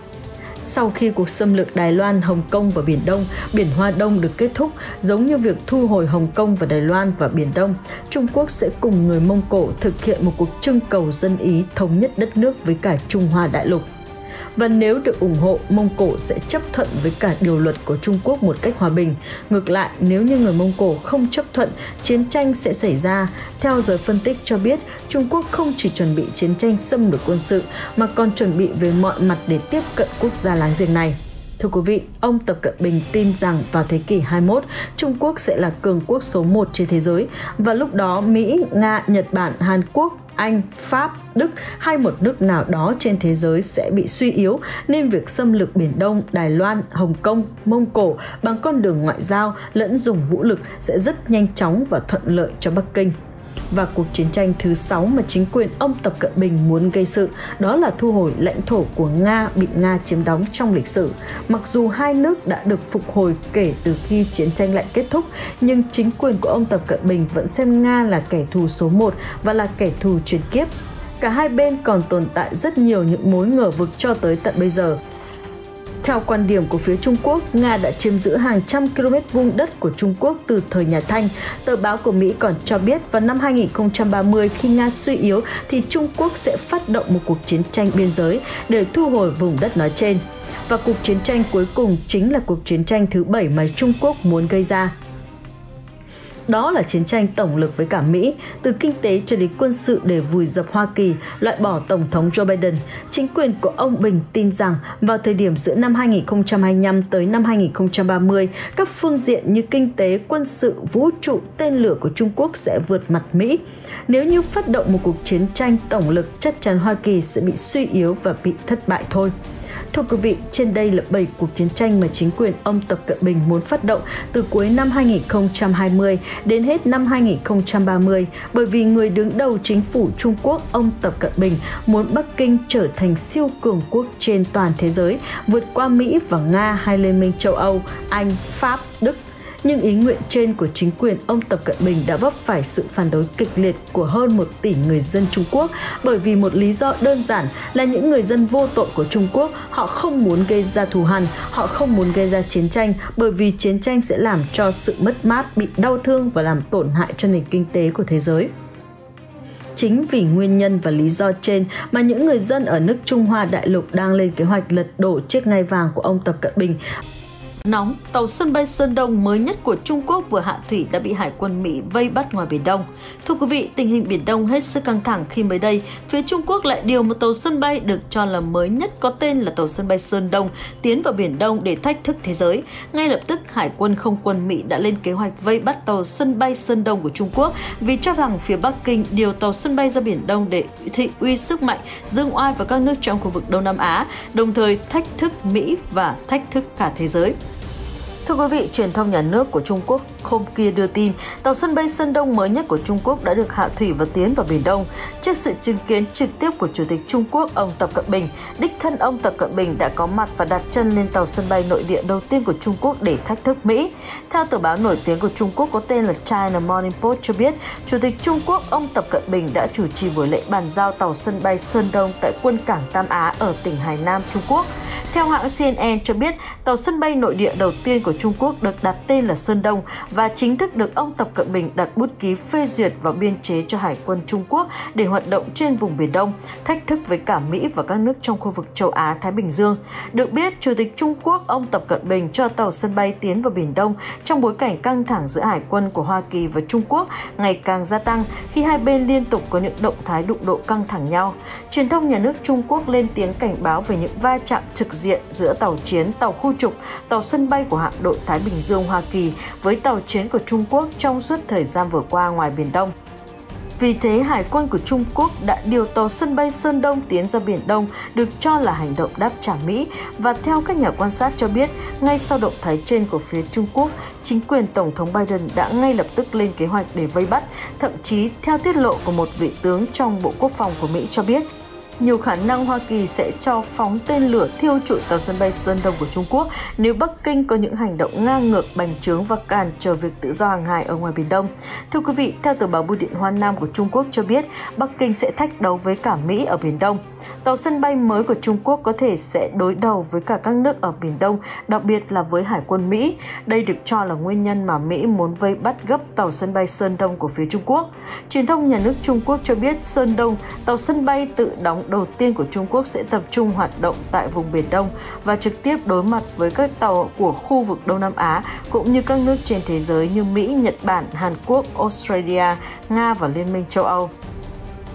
Sau khi cuộc xâm lược Đài Loan, Hồng Kông và Biển Đông, Biển Hoa Đông được kết thúc, giống như việc thu hồi Hồng Kông và Đài Loan và Biển Đông, Trung Quốc sẽ cùng người Mông Cổ thực hiện một cuộc trưng cầu dân ý thống nhất đất nước với cả Trung Hoa đại lục. Và nếu được ủng hộ, Mông Cổ sẽ chấp thuận với cả điều luật của Trung Quốc một cách hòa bình. Ngược lại, nếu như người Mông Cổ không chấp thuận, chiến tranh sẽ xảy ra. Theo giới phân tích cho biết, Trung Quốc không chỉ chuẩn bị chiến tranh xâm lược quân sự mà còn chuẩn bị về mọi mặt để tiếp cận quốc gia láng giềng này. Thưa quý vị, ông Tập Cận Bình tin rằng vào thế kỷ 21, Trung Quốc sẽ là cường quốc số 1 trên thế giới và lúc đó Mỹ, Nga, Nhật Bản, Hàn Quốc, Anh, Pháp, Đức hay một nước nào đó trên thế giới sẽ bị suy yếu nên việc xâm lược Biển Đông, Đài Loan, Hồng Kông, Mông Cổ bằng con đường ngoại giao lẫn dùng vũ lực sẽ rất nhanh chóng và thuận lợi cho Bắc Kinh. Và cuộc chiến tranh thứ 6 mà chính quyền ông Tập Cận Bình muốn gây sự đó là thu hồi lãnh thổ của Nga bị Nga chiếm đóng trong lịch sử. Mặc dù hai nước đã được phục hồi kể từ khi chiến tranh lạnh kết thúc, nhưng chính quyền của ông Tập Cận Bình vẫn xem Nga là kẻ thù số 1 và là kẻ thù truyền kiếp. Cả hai bên còn tồn tại rất nhiều những mối ngờ vực cho tới tận bây giờ. Theo quan điểm của phía Trung Quốc, Nga đã chiếm giữ hàng trăm km vuông đất của Trung Quốc từ thời nhà Thanh. Tờ báo của Mỹ còn cho biết vào năm 2030 khi Nga suy yếu thì Trung Quốc sẽ phát động một cuộc chiến tranh biên giới để thu hồi vùng đất nói trên. Và cuộc chiến tranh cuối cùng chính là cuộc chiến tranh thứ 7 mà Trung Quốc muốn gây ra. Đó là chiến tranh tổng lực với cả Mỹ, từ kinh tế cho đến quân sự để vùi dập Hoa Kỳ, loại bỏ Tổng thống Joe Biden. Chính quyền của ông Bình tin rằng vào thời điểm giữa năm 2025 tới năm 2030, các phương diện như kinh tế, quân sự, vũ trụ, tên lửa của Trung Quốc sẽ vượt mặt Mỹ. Nếu như phát động một cuộc chiến tranh tổng lực, chắc chắn Hoa Kỳ sẽ bị suy yếu và bị thất bại thôi. Thưa quý vị, trên đây là 7 cuộc chiến tranh mà chính quyền ông Tập Cận Bình muốn phát động từ cuối năm 2020 đến hết năm 2030 bởi vì người đứng đầu chính phủ Trung Quốc, ông Tập Cận Bình, muốn Bắc Kinh trở thành siêu cường quốc trên toàn thế giới, vượt qua Mỹ và Nga hay Liên minh châu Âu, Anh, Pháp, Đức. Nhưng ý nguyện trên của chính quyền ông Tập Cận Bình đã vấp phải sự phản đối kịch liệt của hơn 1 tỷ người dân Trung Quốc bởi vì một lý do đơn giản là những người dân vô tội của Trung Quốc, họ không muốn gây ra thù hằn, họ không muốn gây ra chiến tranh bởi vì chiến tranh sẽ làm cho sự mất mát, bị đau thương và làm tổn hại cho nền kinh tế của thế giới. Chính vì nguyên nhân và lý do trên mà những người dân ở nước Trung Hoa đại lục đang lên kế hoạch lật đổ chiếc ngai vàng của ông Tập Cận Bình Nóng, tàu sân bay Sơn Đông mới nhất của Trung Quốc vừa hạ thủy đã bị Hải quân Mỹ vây bắt ngoài Biển Đông. Thưa quý vị, tình hình Biển Đông hết sức căng thẳng khi mới đây, phía Trung Quốc lại điều một tàu sân bay được cho là mới nhất có tên là tàu sân bay Sơn Đông tiến vào Biển Đông để thách thức thế giới. Ngay lập tức, Hải quân Không quân Mỹ đã lên kế hoạch vây bắt tàu sân bay Sơn Đông của Trung Quốc vì cho rằng phía Bắc Kinh điều tàu sân bay ra Biển Đông để thị uy sức mạnh, dương oai vào các nước trong khu vực Đông Nam Á, đồng thời thách thức Mỹ và thách thức cả thế giới. Thưa quý vị, truyền thông nhà nước của Trung Quốc hôm kia đưa tin, tàu sân bay Sơn Đông mới nhất của Trung Quốc đã được hạ thủy và tiến vào Biển Đông. Trước sự chứng kiến trực tiếp của Chủ tịch Trung Quốc, ông Tập Cận Bình, đích thân ông Tập Cận Bình đã có mặt và đặt chân lên tàu sân bay nội địa đầu tiên của Trung Quốc để thách thức Mỹ. Theo tờ báo nổi tiếng của Trung Quốc có tên là China Morning Post cho biết, Chủ tịch Trung Quốc, ông Tập Cận Bình đã chủ trì buổi lễ bàn giao tàu sân bay Sơn Đông tại quân cảng Tam Á ở tỉnh Hải Nam, Trung Quốc. Theo hãng CNN cho biết, tàu sân bay nội địa đầu tiên của Trung Quốc được đặt tên là Sơn Đông và chính thức được ông Tập Cận Bình đặt bút ký phê duyệt và biên chế cho Hải quân Trung Quốc để hoạt động trên vùng Biển Đông, thách thức với cả Mỹ và các nước trong khu vực châu Á-Thái Bình Dương. Được biết, Chủ tịch Trung Quốc ông Tập Cận Bình cho tàu sân bay tiến vào Biển Đông trong bối cảnh căng thẳng giữa Hải quân của Hoa Kỳ và Trung Quốc ngày càng gia tăng khi hai bên liên tục có những động thái đụng độ căng thẳng nhau. Truyền thông nhà nước Trung Quốc lên tiếng cảnh báo về những va chạm trực diện giữa tàu chiến, tàu khu trục, tàu sân bay của hạm đội Thái Bình Dương Hoa Kỳ với tàu chiến của Trung Quốc trong suốt thời gian vừa qua ngoài Biển Đông. Vì thế, Hải quân của Trung Quốc đã điều tàu sân bay Sơn Đông tiến ra Biển Đông, được cho là hành động đáp trả Mỹ. Và theo các nhà quan sát cho biết, ngay sau động thái trên của phía Trung Quốc, chính quyền Tổng thống Biden đã ngay lập tức lên kế hoạch để vây bắt. Thậm chí, theo tiết lộ của một vị tướng trong Bộ Quốc phòng của Mỹ cho biết, nhiều khả năng Hoa Kỳ sẽ cho phóng tên lửa thiêu trụi tàu sân bay Sơn Đông của Trung Quốc nếu Bắc Kinh có những hành động ngang ngược, bành trướng và cản trở việc tự do hàng hải ở ngoài Biển Đông. Thưa quý vị, theo tờ báo Bưu điện Hoa Nam của Trung Quốc cho biết, Bắc Kinh sẽ thách đấu với cả Mỹ ở Biển Đông. Tàu sân bay mới của Trung Quốc có thể sẽ đối đầu với cả các nước ở Biển Đông, đặc biệt là với Hải quân Mỹ. Đây được cho là nguyên nhân mà Mỹ muốn vây bắt gấp tàu sân bay Sơn Đông của phía Trung Quốc. Truyền thông nhà nước Trung Quốc cho biết Sơn Đông, tàu sân bay tự đóng đầu tiên của Trung Quốc sẽ tập trung hoạt động tại vùng Biển Đông và trực tiếp đối mặt với các tàu của khu vực Đông Nam Á cũng như các nước trên thế giới như Mỹ, Nhật Bản, Hàn Quốc, Australia, Nga và Liên minh châu Âu.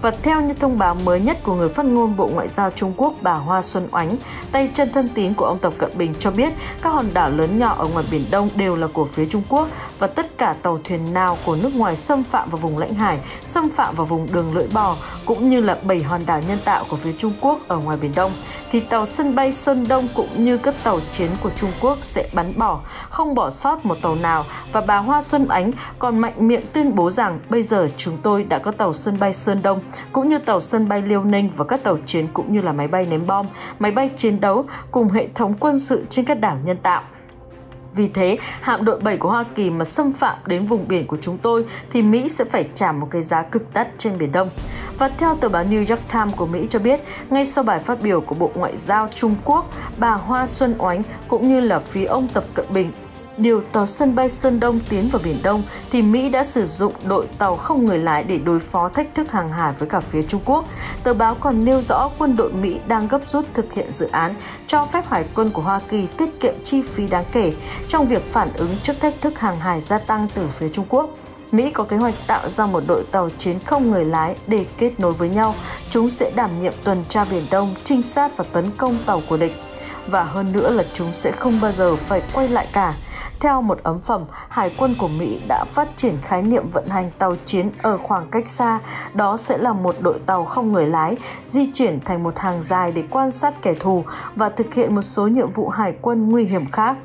Và theo như thông báo mới nhất của người phát ngôn Bộ Ngoại giao Trung Quốc bà Hoa Xuân Oánh, tay chân thân tín của ông Tập Cận Bình cho biết các hòn đảo lớn nhỏ ở ngoài Biển Đông đều là của phía Trung Quốc và tất cả tàu thuyền nào của nước ngoài xâm phạm vào vùng lãnh hải, xâm phạm vào vùng đường lưỡi bò cũng như là 7 hòn đảo nhân tạo của phía Trung Quốc ở ngoài Biển Đông thì tàu sân bay Sơn Đông cũng như các tàu chiến của Trung Quốc sẽ bắn bỏ, không bỏ sót một tàu nào. Và bà Hoa Xuân Oánh còn mạnh miệng tuyên bố rằng bây giờ chúng tôi đã có tàu sân bay Sơn Đông cũng như tàu sân bay Liêu Ninh và các tàu chiến cũng như là máy bay ném bom, máy bay chiến đấu cùng hệ thống quân sự trên các đảo nhân tạo. Vì thế, hạm đội 7 của Hoa Kỳ mà xâm phạm đến vùng biển của chúng tôi thì Mỹ sẽ phải trả một cái giá cực đắt trên Biển Đông. Và theo tờ báo New York Times của Mỹ cho biết, ngay sau bài phát biểu của Bộ Ngoại giao Trung Quốc, bà Hoa Xuân Oánh cũng như là phía ông Tập Cận Bình điều tàu sân bay Sơn Đông tiến vào Biển Đông thì Mỹ đã sử dụng đội tàu không người lái để đối phó thách thức hàng hải với cả phía Trung Quốc. Tờ báo còn nêu rõ quân đội Mỹ đang gấp rút thực hiện dự án cho phép hải quân của Hoa Kỳ tiết kiệm chi phí đáng kể trong việc phản ứng trước thách thức hàng hải gia tăng từ phía Trung Quốc. Mỹ có kế hoạch tạo ra một đội tàu chiến không người lái để kết nối với nhau. Chúng sẽ đảm nhiệm tuần tra Biển Đông, trinh sát và tấn công tàu của địch. Và hơn nữa là chúng sẽ không bao giờ phải quay lại cả. Theo một ấn phẩm, Hải quân của Mỹ đã phát triển khái niệm vận hành tàu chiến ở khoảng cách xa. Đó sẽ là một đội tàu không người lái, di chuyển thành một hàng dài để quan sát kẻ thù và thực hiện một số nhiệm vụ hải quân nguy hiểm khác.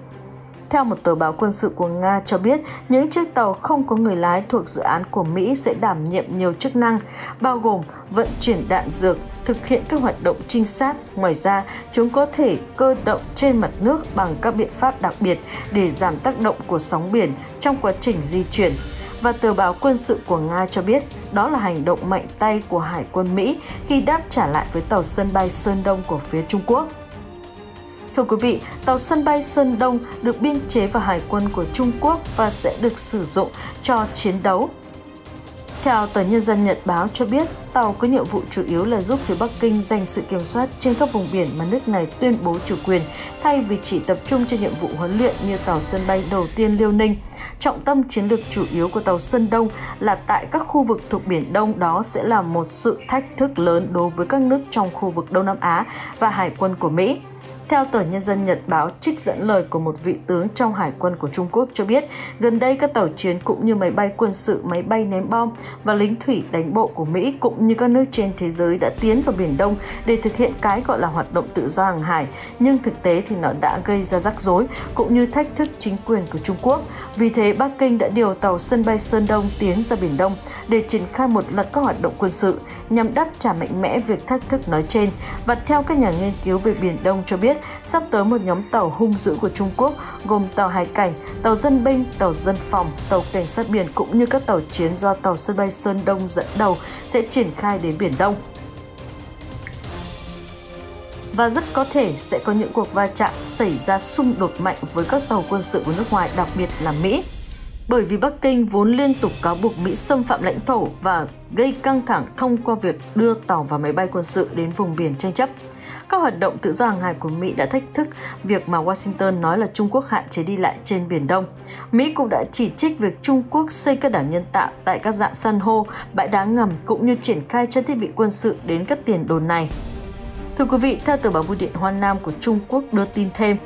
Theo một tờ báo quân sự của Nga cho biết, những chiếc tàu không có người lái thuộc dự án của Mỹ sẽ đảm nhiệm nhiều chức năng, bao gồm vận chuyển đạn dược, thực hiện các hoạt động trinh sát. Ngoài ra, chúng có thể cơ động trên mặt nước bằng các biện pháp đặc biệt để giảm tác động của sóng biển trong quá trình di chuyển. Và tờ báo quân sự của Nga cho biết, đó là hành động mạnh tay của Hải quân Mỹ khi đáp trả lại với tàu sân bay Sơn Đông của phía Trung Quốc. Thưa quý vị, tàu sân bay Sơn Đông được biên chế vào Hải quân của Trung Quốc và sẽ được sử dụng cho chiến đấu. Theo tờ Nhân dân Nhật báo cho biết, tàu có nhiệm vụ chủ yếu là giúp phía Bắc Kinh giành sự kiểm soát trên các vùng biển mà nước này tuyên bố chủ quyền, thay vì chỉ tập trung cho nhiệm vụ huấn luyện như tàu sân bay đầu tiên Liêu Ninh. Trọng tâm chiến lược chủ yếu của tàu Sơn Đông là tại các khu vực thuộc Biển Đông, đó sẽ là một sự thách thức lớn đối với các nước trong khu vực Đông Nam Á và Hải quân của Mỹ. Theo tờ Nhân dân Nhật báo trích dẫn lời của một vị tướng trong Hải quân của Trung Quốc cho biết, gần đây các tàu chiến cũng như máy bay quân sự, máy bay ném bom và lính thủy đánh bộ của Mỹ cũng như các nước trên thế giới đã tiến vào Biển Đông để thực hiện cái gọi là hoạt động tự do hàng hải, nhưng thực tế thì nó đã gây ra rắc rối cũng như thách thức chính quyền của Trung Quốc. Vì thế, Bắc Kinh đã điều tàu sân bay Sơn Đông tiến ra Biển Đông để triển khai một loạt các hoạt động quân sự nhằm đáp trả mạnh mẽ việc thách thức nói trên. Và theo các nhà nghiên cứu về Biển Đông cho biết, sắp tới một nhóm tàu hung dữ của Trung Quốc gồm tàu hải cảnh, tàu dân binh, tàu dân phòng, tàu cảnh sát biển cũng như các tàu chiến do tàu sân bay Sơn Đông dẫn đầu sẽ triển khai đến Biển Đông. Và rất có thể sẽ có những cuộc va chạm xảy ra xung đột mạnh với các tàu quân sự của nước ngoài, đặc biệt là Mỹ. Bởi vì Bắc Kinh vốn liên tục cáo buộc Mỹ xâm phạm lãnh thổ và gây căng thẳng thông qua việc đưa tàu và máy bay quân sự đến vùng biển tranh chấp. Các hoạt động tự do hàng hải của Mỹ đã thách thức việc mà Washington nói là Trung Quốc hạn chế đi lại trên Biển Đông. Mỹ cũng đã chỉ trích việc Trung Quốc xây các đảo nhân tạo tại các rạn san hô, bãi đá ngầm cũng như triển khai trang thiết bị quân sự đến các tiền đồn này. Thưa quý vị, theo tờ báo Bưu điện Hoa Nam của Trung Quốc đưa tin thêm,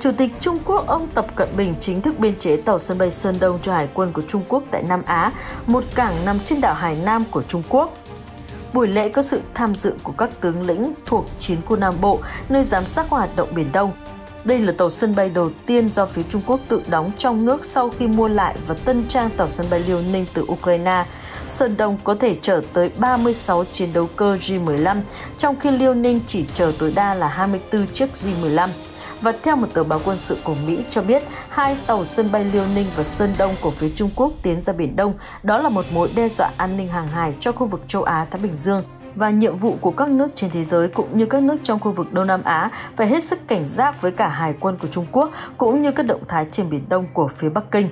Chủ tịch Trung Quốc ông Tập Cận Bình chính thức biên chế tàu sân bay Sơn Đông cho Hải quân của Trung Quốc tại Nam Á, một cảng nằm trên đảo Hải Nam của Trung Quốc. Buổi lễ có sự tham dự của các tướng lĩnh thuộc chiến khu Nam Bộ, nơi giám sát hoạt động Biển Đông. Đây là tàu sân bay đầu tiên do phía Trung Quốc tự đóng trong nước sau khi mua lại và tân trang tàu sân bay Liêu Ninh từ Ukraine. Sơn Đông có thể chở tới 36 chiến đấu cơ J-15, trong khi Liêu Ninh chỉ chở tối đa là 24 chiếc J-15. Và theo một tờ báo quân sự của Mỹ cho biết, hai tàu sân bay Liêu Ninh và Sơn Đông của phía Trung Quốc tiến ra Biển Đông, đó là một mối đe dọa an ninh hàng hải cho khu vực châu Á-Thái Bình Dương. Và nhiệm vụ của các nước trên thế giới cũng như các nước trong khu vực Đông Nam Á phải hết sức cảnh giác với cả hải quân của Trung Quốc cũng như các động thái trên Biển Đông của phía Bắc Kinh.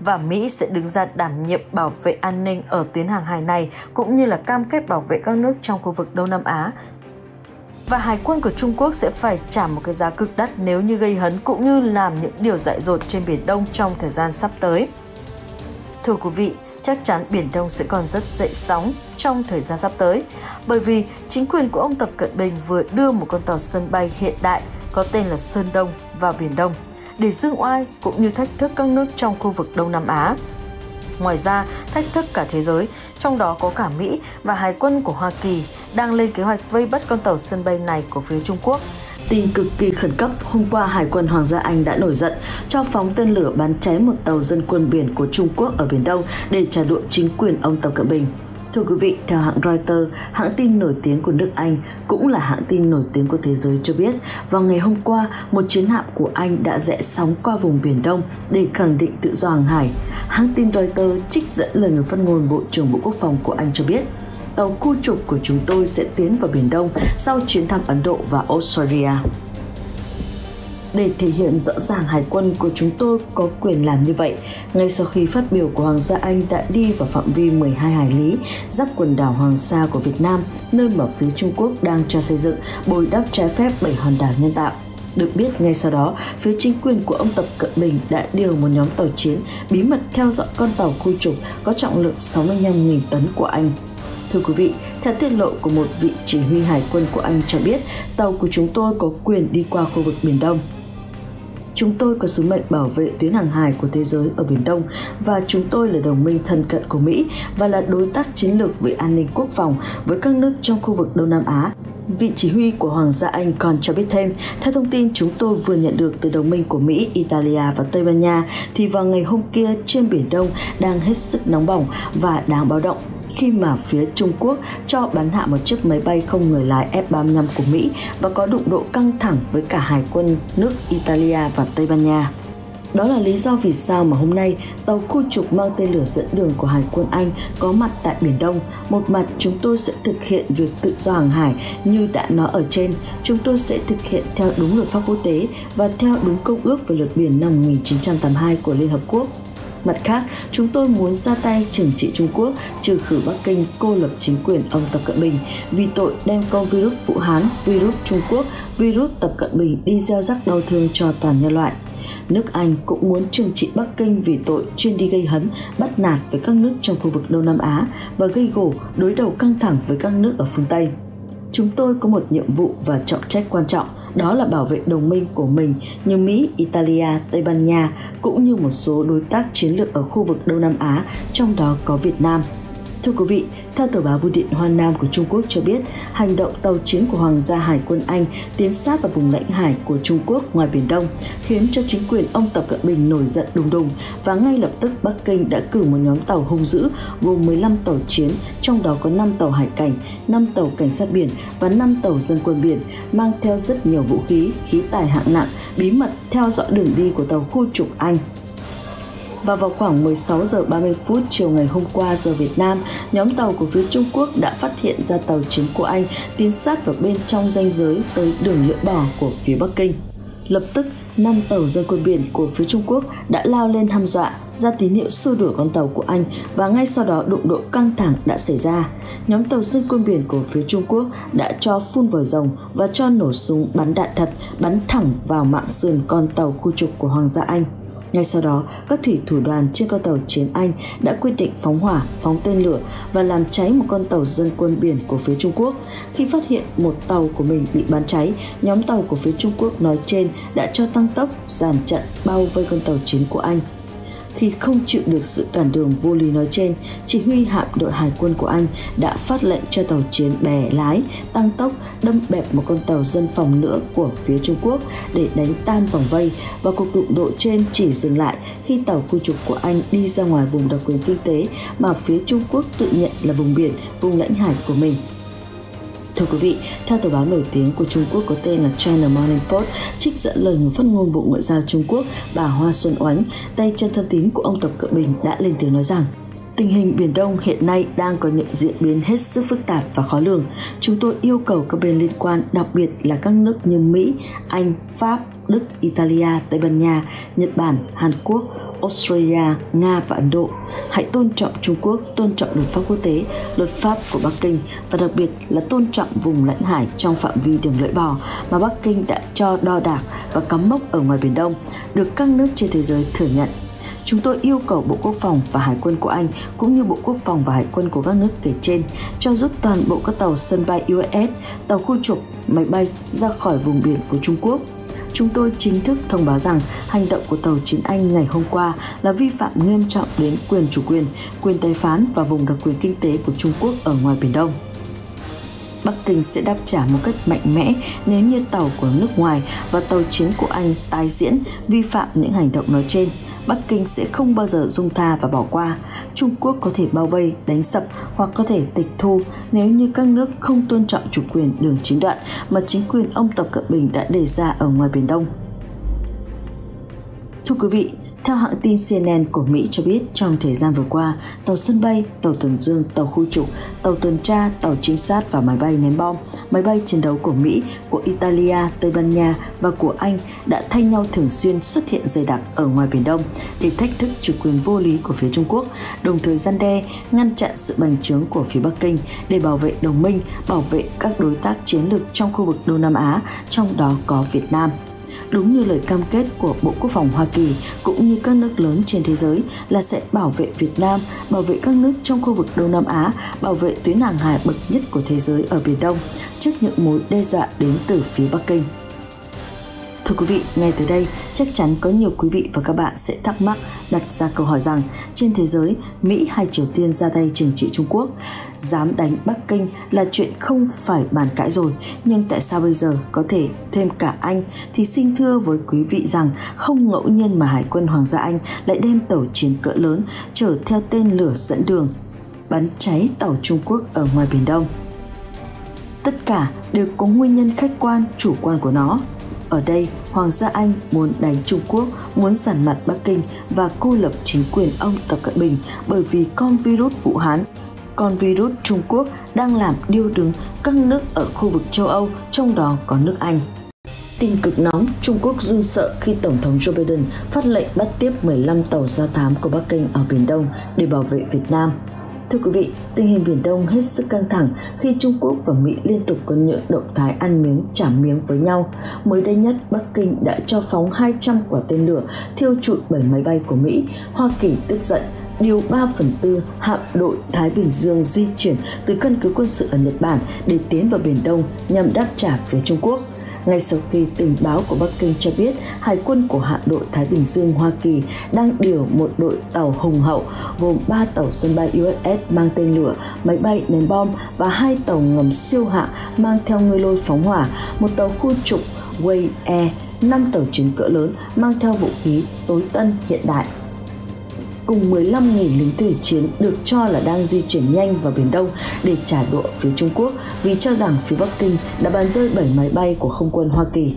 Và Mỹ sẽ đứng ra đảm nhiệm bảo vệ an ninh ở tuyến hàng hải này cũng như là cam kết bảo vệ các nước trong khu vực Đông Nam Á. Và hải quân của Trung Quốc sẽ phải trả một cái giá cực đắt nếu như gây hấn cũng như làm những điều dại dột trên Biển Đông trong thời gian sắp tới. Thưa quý vị, chắc chắn Biển Đông sẽ còn rất dậy sóng trong thời gian sắp tới, bởi vì chính quyền của ông Tập Cận Bình vừa đưa một con tàu sân bay hiện đại có tên là Sơn Đông vào Biển Đông để dương oai cũng như thách thức các nước trong khu vực Đông Nam Á. Ngoài ra, thách thức cả thế giới, trong đó có cả Mỹ và Hải quân của Hoa Kỳ đang lên kế hoạch vây bắt con tàu sân bay này của phía Trung Quốc. Tin cực kỳ khẩn cấp, hôm qua Hải quân Hoàng gia Anh đã nổi giận cho phóng tên lửa bắn cháy một tàu dân quân biển của Trung Quốc ở Biển Đông để trả đũa chính quyền ông Tập Cận Bình. Thưa quý vị, theo hãng Reuters, hãng tin nổi tiếng của nước Anh cũng là hãng tin nổi tiếng của thế giới cho biết, vào ngày hôm qua, một chiến hạm của Anh đã rẽ sóng qua vùng Biển Đông để khẳng định tự do hàng hải. Hãng tin Reuters trích dẫn lời người phát ngôn Bộ trưởng Bộ Quốc phòng của Anh cho biết, tàu khu trục của chúng tôi sẽ tiến vào Biển Đông sau chuyến thăm Ấn Độ và Australia. Để thể hiện rõ ràng hải quân của chúng tôi có quyền làm như vậy, ngay sau khi phát biểu của Hoàng gia Anh đã đi vào phạm vi 12 hải lý, giáp quần đảo Hoàng Sa của Việt Nam, nơi mà phía Trung Quốc đang cho xây dựng bồi đắp trái phép 7 hòn đảo nhân tạo. Được biết, ngay sau đó, phía chính quyền của ông Tập Cận Bình đã điều một nhóm tàu chiến bí mật theo dõi con tàu khu trục có trọng lượng 65.000 tấn của Anh. Thưa quý vị, theo tiết lộ của một vị chỉ huy hải quân của Anh cho biết, tàu của chúng tôi có quyền đi qua khu vực Biển Đông. Chúng tôi có sứ mệnh bảo vệ tuyến hàng hải của thế giới ở Biển Đông và chúng tôi là đồng minh thân cận của Mỹ và là đối tác chiến lược về an ninh quốc phòng với các nước trong khu vực Đông Nam Á. Vị chỉ huy của Hoàng gia Anh còn cho biết thêm, theo thông tin chúng tôi vừa nhận được từ đồng minh của Mỹ, Italia và Tây Ban Nha, thì vào ngày hôm kia trên Biển Đông đang hết sức nóng bỏng và đáng báo động khi mà phía Trung Quốc cho bắn hạ một chiếc máy bay không người lái F-35 của Mỹ và có đụng độ căng thẳng với cả hải quân nước Italia và Tây Ban Nha. Đó là lý do vì sao mà hôm nay tàu khu trục mang tên lửa dẫn đường của Hải quân Anh có mặt tại Biển Đông. Một mặt chúng tôi sẽ thực hiện việc tự do hàng hải như đã nói ở trên. Chúng tôi sẽ thực hiện theo đúng luật pháp quốc tế và theo đúng Công ước về luật biển năm 1982 của Liên Hợp Quốc. Mặt khác, chúng tôi muốn ra tay trừng trị Trung Quốc, trừ khử Bắc Kinh cô lập chính quyền ông Tập Cận Bình vì tội đem con virus Vũ Hán, virus Trung Quốc, virus Tập Cận Bình đi gieo rắc đau thương cho toàn nhân loại. Nước Anh cũng muốn trừng trị Bắc Kinh vì tội chuyên đi gây hấn, bắt nạt với các nước trong khu vực Đông Nam Á và gây gổ đối đầu căng thẳng với các nước ở phương Tây. Chúng tôi có một nhiệm vụ và trọng trách quan trọng, đó là bảo vệ đồng minh của mình như Mỹ, Italia, Tây Ban Nha, cũng như một số đối tác chiến lược ở khu vực Đông Nam Á, trong đó có Việt Nam. Thưa quý vị, theo tờ báo Bưu điện Hoa Nam của Trung Quốc cho biết, hành động tàu chiến của Hoàng gia Hải quân Anh tiến sát vào vùng lãnh hải của Trung Quốc ngoài Biển Đông, khiến cho chính quyền ông Tập Cận Bình nổi giận đùng đùng và ngay lập tức Bắc Kinh đã cử một nhóm tàu hung dữ gồm 15 tàu chiến, trong đó có 5 tàu hải cảnh, 5 tàu cảnh sát biển và 5 tàu dân quân biển, mang theo rất nhiều vũ khí, khí tài hạng nặng, bí mật theo dõi đường đi của tàu khu trục Anh. Và vào khoảng 16 giờ 30 phút chiều ngày hôm qua giờ Việt Nam, nhóm tàu của phía Trung Quốc đã phát hiện ra tàu chiến của Anh tiến sát vào bên trong ranh giới tới đường Lưỡi Bò của phía Bắc Kinh. Lập tức, 5 tàu dân quân biển của phía Trung Quốc đã lao lên hăm dọa, ra tín hiệu xua đuổi con tàu của Anh và ngay sau đó đụng độ căng thẳng đã xảy ra. Nhóm tàu dân quân biển của phía Trung Quốc đã cho phun vòi rồng và cho nổ súng bắn đạn thật, bắn thẳng vào mạng sườn con tàu khu trục của Hoàng gia Anh. Ngay sau đó, các thủy thủ đoàn trên con tàu chiến Anh đã quyết định phóng hỏa, phóng tên lửa và làm cháy một con tàu dân quân biển của phía Trung Quốc. Khi phát hiện một tàu của mình bị bắn cháy, nhóm tàu của phía Trung Quốc nói trên đã cho tăng tốc, dàn trận, bao vây con tàu chiến của Anh. Khi không chịu được sự cản đường vô lý nói trên, chỉ huy hạm đội hải quân của Anh đã phát lệnh cho tàu chiến bè lái, tăng tốc, đâm bẹp một con tàu dân phòng nữa của phía Trung Quốc để đánh tan vòng vây, và cuộc đụng độ trên chỉ dừng lại khi tàu khu trục của Anh đi ra ngoài vùng đặc quyền kinh tế mà phía Trung Quốc tự nhận là vùng biển, vùng lãnh hải của mình. Thưa quý vị, theo tờ báo nổi tiếng của Trung Quốc có tên là China Morning Post, trích dẫn lời người phát ngôn Bộ Ngoại giao Trung Quốc bà Hoa Xuân Oánh, tay chân thân tín của ông Tập Cận Bình đã lên tiếng nói rằng tình hình Biển Đông hiện nay đang có những diễn biến hết sức phức tạp và khó lường. Chúng tôi yêu cầu các bên liên quan, đặc biệt là các nước như Mỹ, Anh, Pháp, Đức, Italia, Tây Ban Nha, Nhật Bản, Hàn Quốc, Australia, Nga và Ấn Độ hãy tôn trọng Trung Quốc, tôn trọng luật pháp quốc tế, luật pháp của Bắc Kinh và đặc biệt là tôn trọng vùng lãnh hải trong phạm vi đường Lưỡi Bò mà Bắc Kinh đã cho đo đạc và cắm mốc ở ngoài Biển Đông, được các nước trên thế giới thừa nhận. Chúng tôi yêu cầu Bộ Quốc phòng và Hải quân của Anh cũng như Bộ Quốc phòng và Hải quân của các nước kể trên cho rút toàn bộ các tàu sân bay USS, tàu khu trục, máy bay ra khỏi vùng biển của Trung Quốc. Chúng tôi chính thức thông báo rằng hành động của tàu chiến Anh ngày hôm qua là vi phạm nghiêm trọng đến quyền chủ quyền tài phán và vùng đặc quyền kinh tế của Trung Quốc ở ngoài Biển Đông. Bắc Kinh sẽ đáp trả một cách mạnh mẽ nếu như tàu của nước ngoài và tàu chiến của Anh tái diễn vi phạm những hành động nói trên. Bắc Kinh sẽ không bao giờ dung tha và bỏ qua. Trung Quốc có thể bao vây, đánh sập hoặc có thể tịch thu nếu như các nước không tôn trọng chủ quyền đường chín đoạn mà chính quyền ông Tập Cận Bình đã đề ra ở ngoài Biển Đông. Thưa quý vị, theo hãng tin CNN của Mỹ cho biết, trong thời gian vừa qua, tàu sân bay, tàu tuần dương, tàu khu trục, tàu tuần tra, tàu trinh sát và máy bay ném bom, máy bay chiến đấu của Mỹ, của Italia, Tây Ban Nha và của Anh đã thay nhau thường xuyên xuất hiện dày đặc ở ngoài Biển Đông để thách thức chủ quyền vô lý của phía Trung Quốc, đồng thời răn đe, ngăn chặn sự bành trướng của phía Bắc Kinh để bảo vệ đồng minh, bảo vệ các đối tác chiến lược trong khu vực Đông Nam Á, trong đó có Việt Nam. Đúng như lời cam kết của Bộ Quốc phòng Hoa Kỳ cũng như các nước lớn trên thế giới là sẽ bảo vệ Việt Nam, bảo vệ các nước trong khu vực Đông Nam Á, bảo vệ tuyến hàng hải bậc nhất của thế giới ở Biển Đông trước những mối đe dọa đến từ phía Bắc Kinh. Thưa quý vị, ngay tới đây, chắc chắn có nhiều quý vị và các bạn sẽ thắc mắc đặt ra câu hỏi rằng trên thế giới, Mỹ hay Triều Tiên ra tay trừng trị Trung Quốc? Dám đánh Bắc Kinh là chuyện không phải bàn cãi rồi, nhưng tại sao bây giờ có thể thêm cả Anh? Thì xin thưa với quý vị rằng không ngẫu nhiên mà Hải quân Hoàng gia Anh lại đem tàu chiến cỡ lớn chở theo tên lửa dẫn đường, bắn cháy tàu Trung Quốc ở ngoài Biển Đông. Tất cả đều có nguyên nhân khách quan, chủ quan của nó. Ở đây, Hoàng gia Anh muốn đánh Trung Quốc, muốn giàn mặt Bắc Kinh và cô lập chính quyền ông Tập Cận Bình bởi vì con virus Vũ Hán, con virus Trung Quốc đang làm điêu đứng các nước ở khu vực châu Âu, trong đó có nước Anh. Tin cực nóng, Trung Quốc run sợ khi Tổng thống Joe Biden phát lệnh bắt tiếp 15 tàu do thám của Bắc Kinh ở Biển Đông để bảo vệ Việt Nam. Thưa quý vị, tình hình Biển Đông hết sức căng thẳng khi Trung Quốc và Mỹ liên tục có những động thái ăn miếng trả miếng với nhau. Mới đây nhất, Bắc Kinh đã cho phóng 200 quả tên lửa thiêu trụi 7 máy bay của Mỹ. Hoa Kỳ tức giận, điều 3/4 hạm đội Thái Bình Dương di chuyển từ căn cứ quân sự ở Nhật Bản để tiến vào Biển Đông nhằm đáp trả phía Trung Quốc. Ngay sau khi tình báo của Bắc Kinh cho biết, Hải quân của hạm đội Thái Bình Dương Hoa Kỳ đang điều một đội tàu hùng hậu gồm 3 tàu sân bay USS mang tên lửa, máy bay ném bom và 2 tàu ngầm siêu hạng mang theo ngư lôi phóng hỏa, một tàu khu trục Way Air, 5 tàu chiến cỡ lớn mang theo vũ khí tối tân hiện đại. Cùng 15.000 lính thủy chiến được cho là đang di chuyển nhanh vào Biển Đông để trả đũa phía Trung Quốc vì cho rằng phía Bắc Kinh đã bắn rơi 7 máy bay của không quân Hoa Kỳ.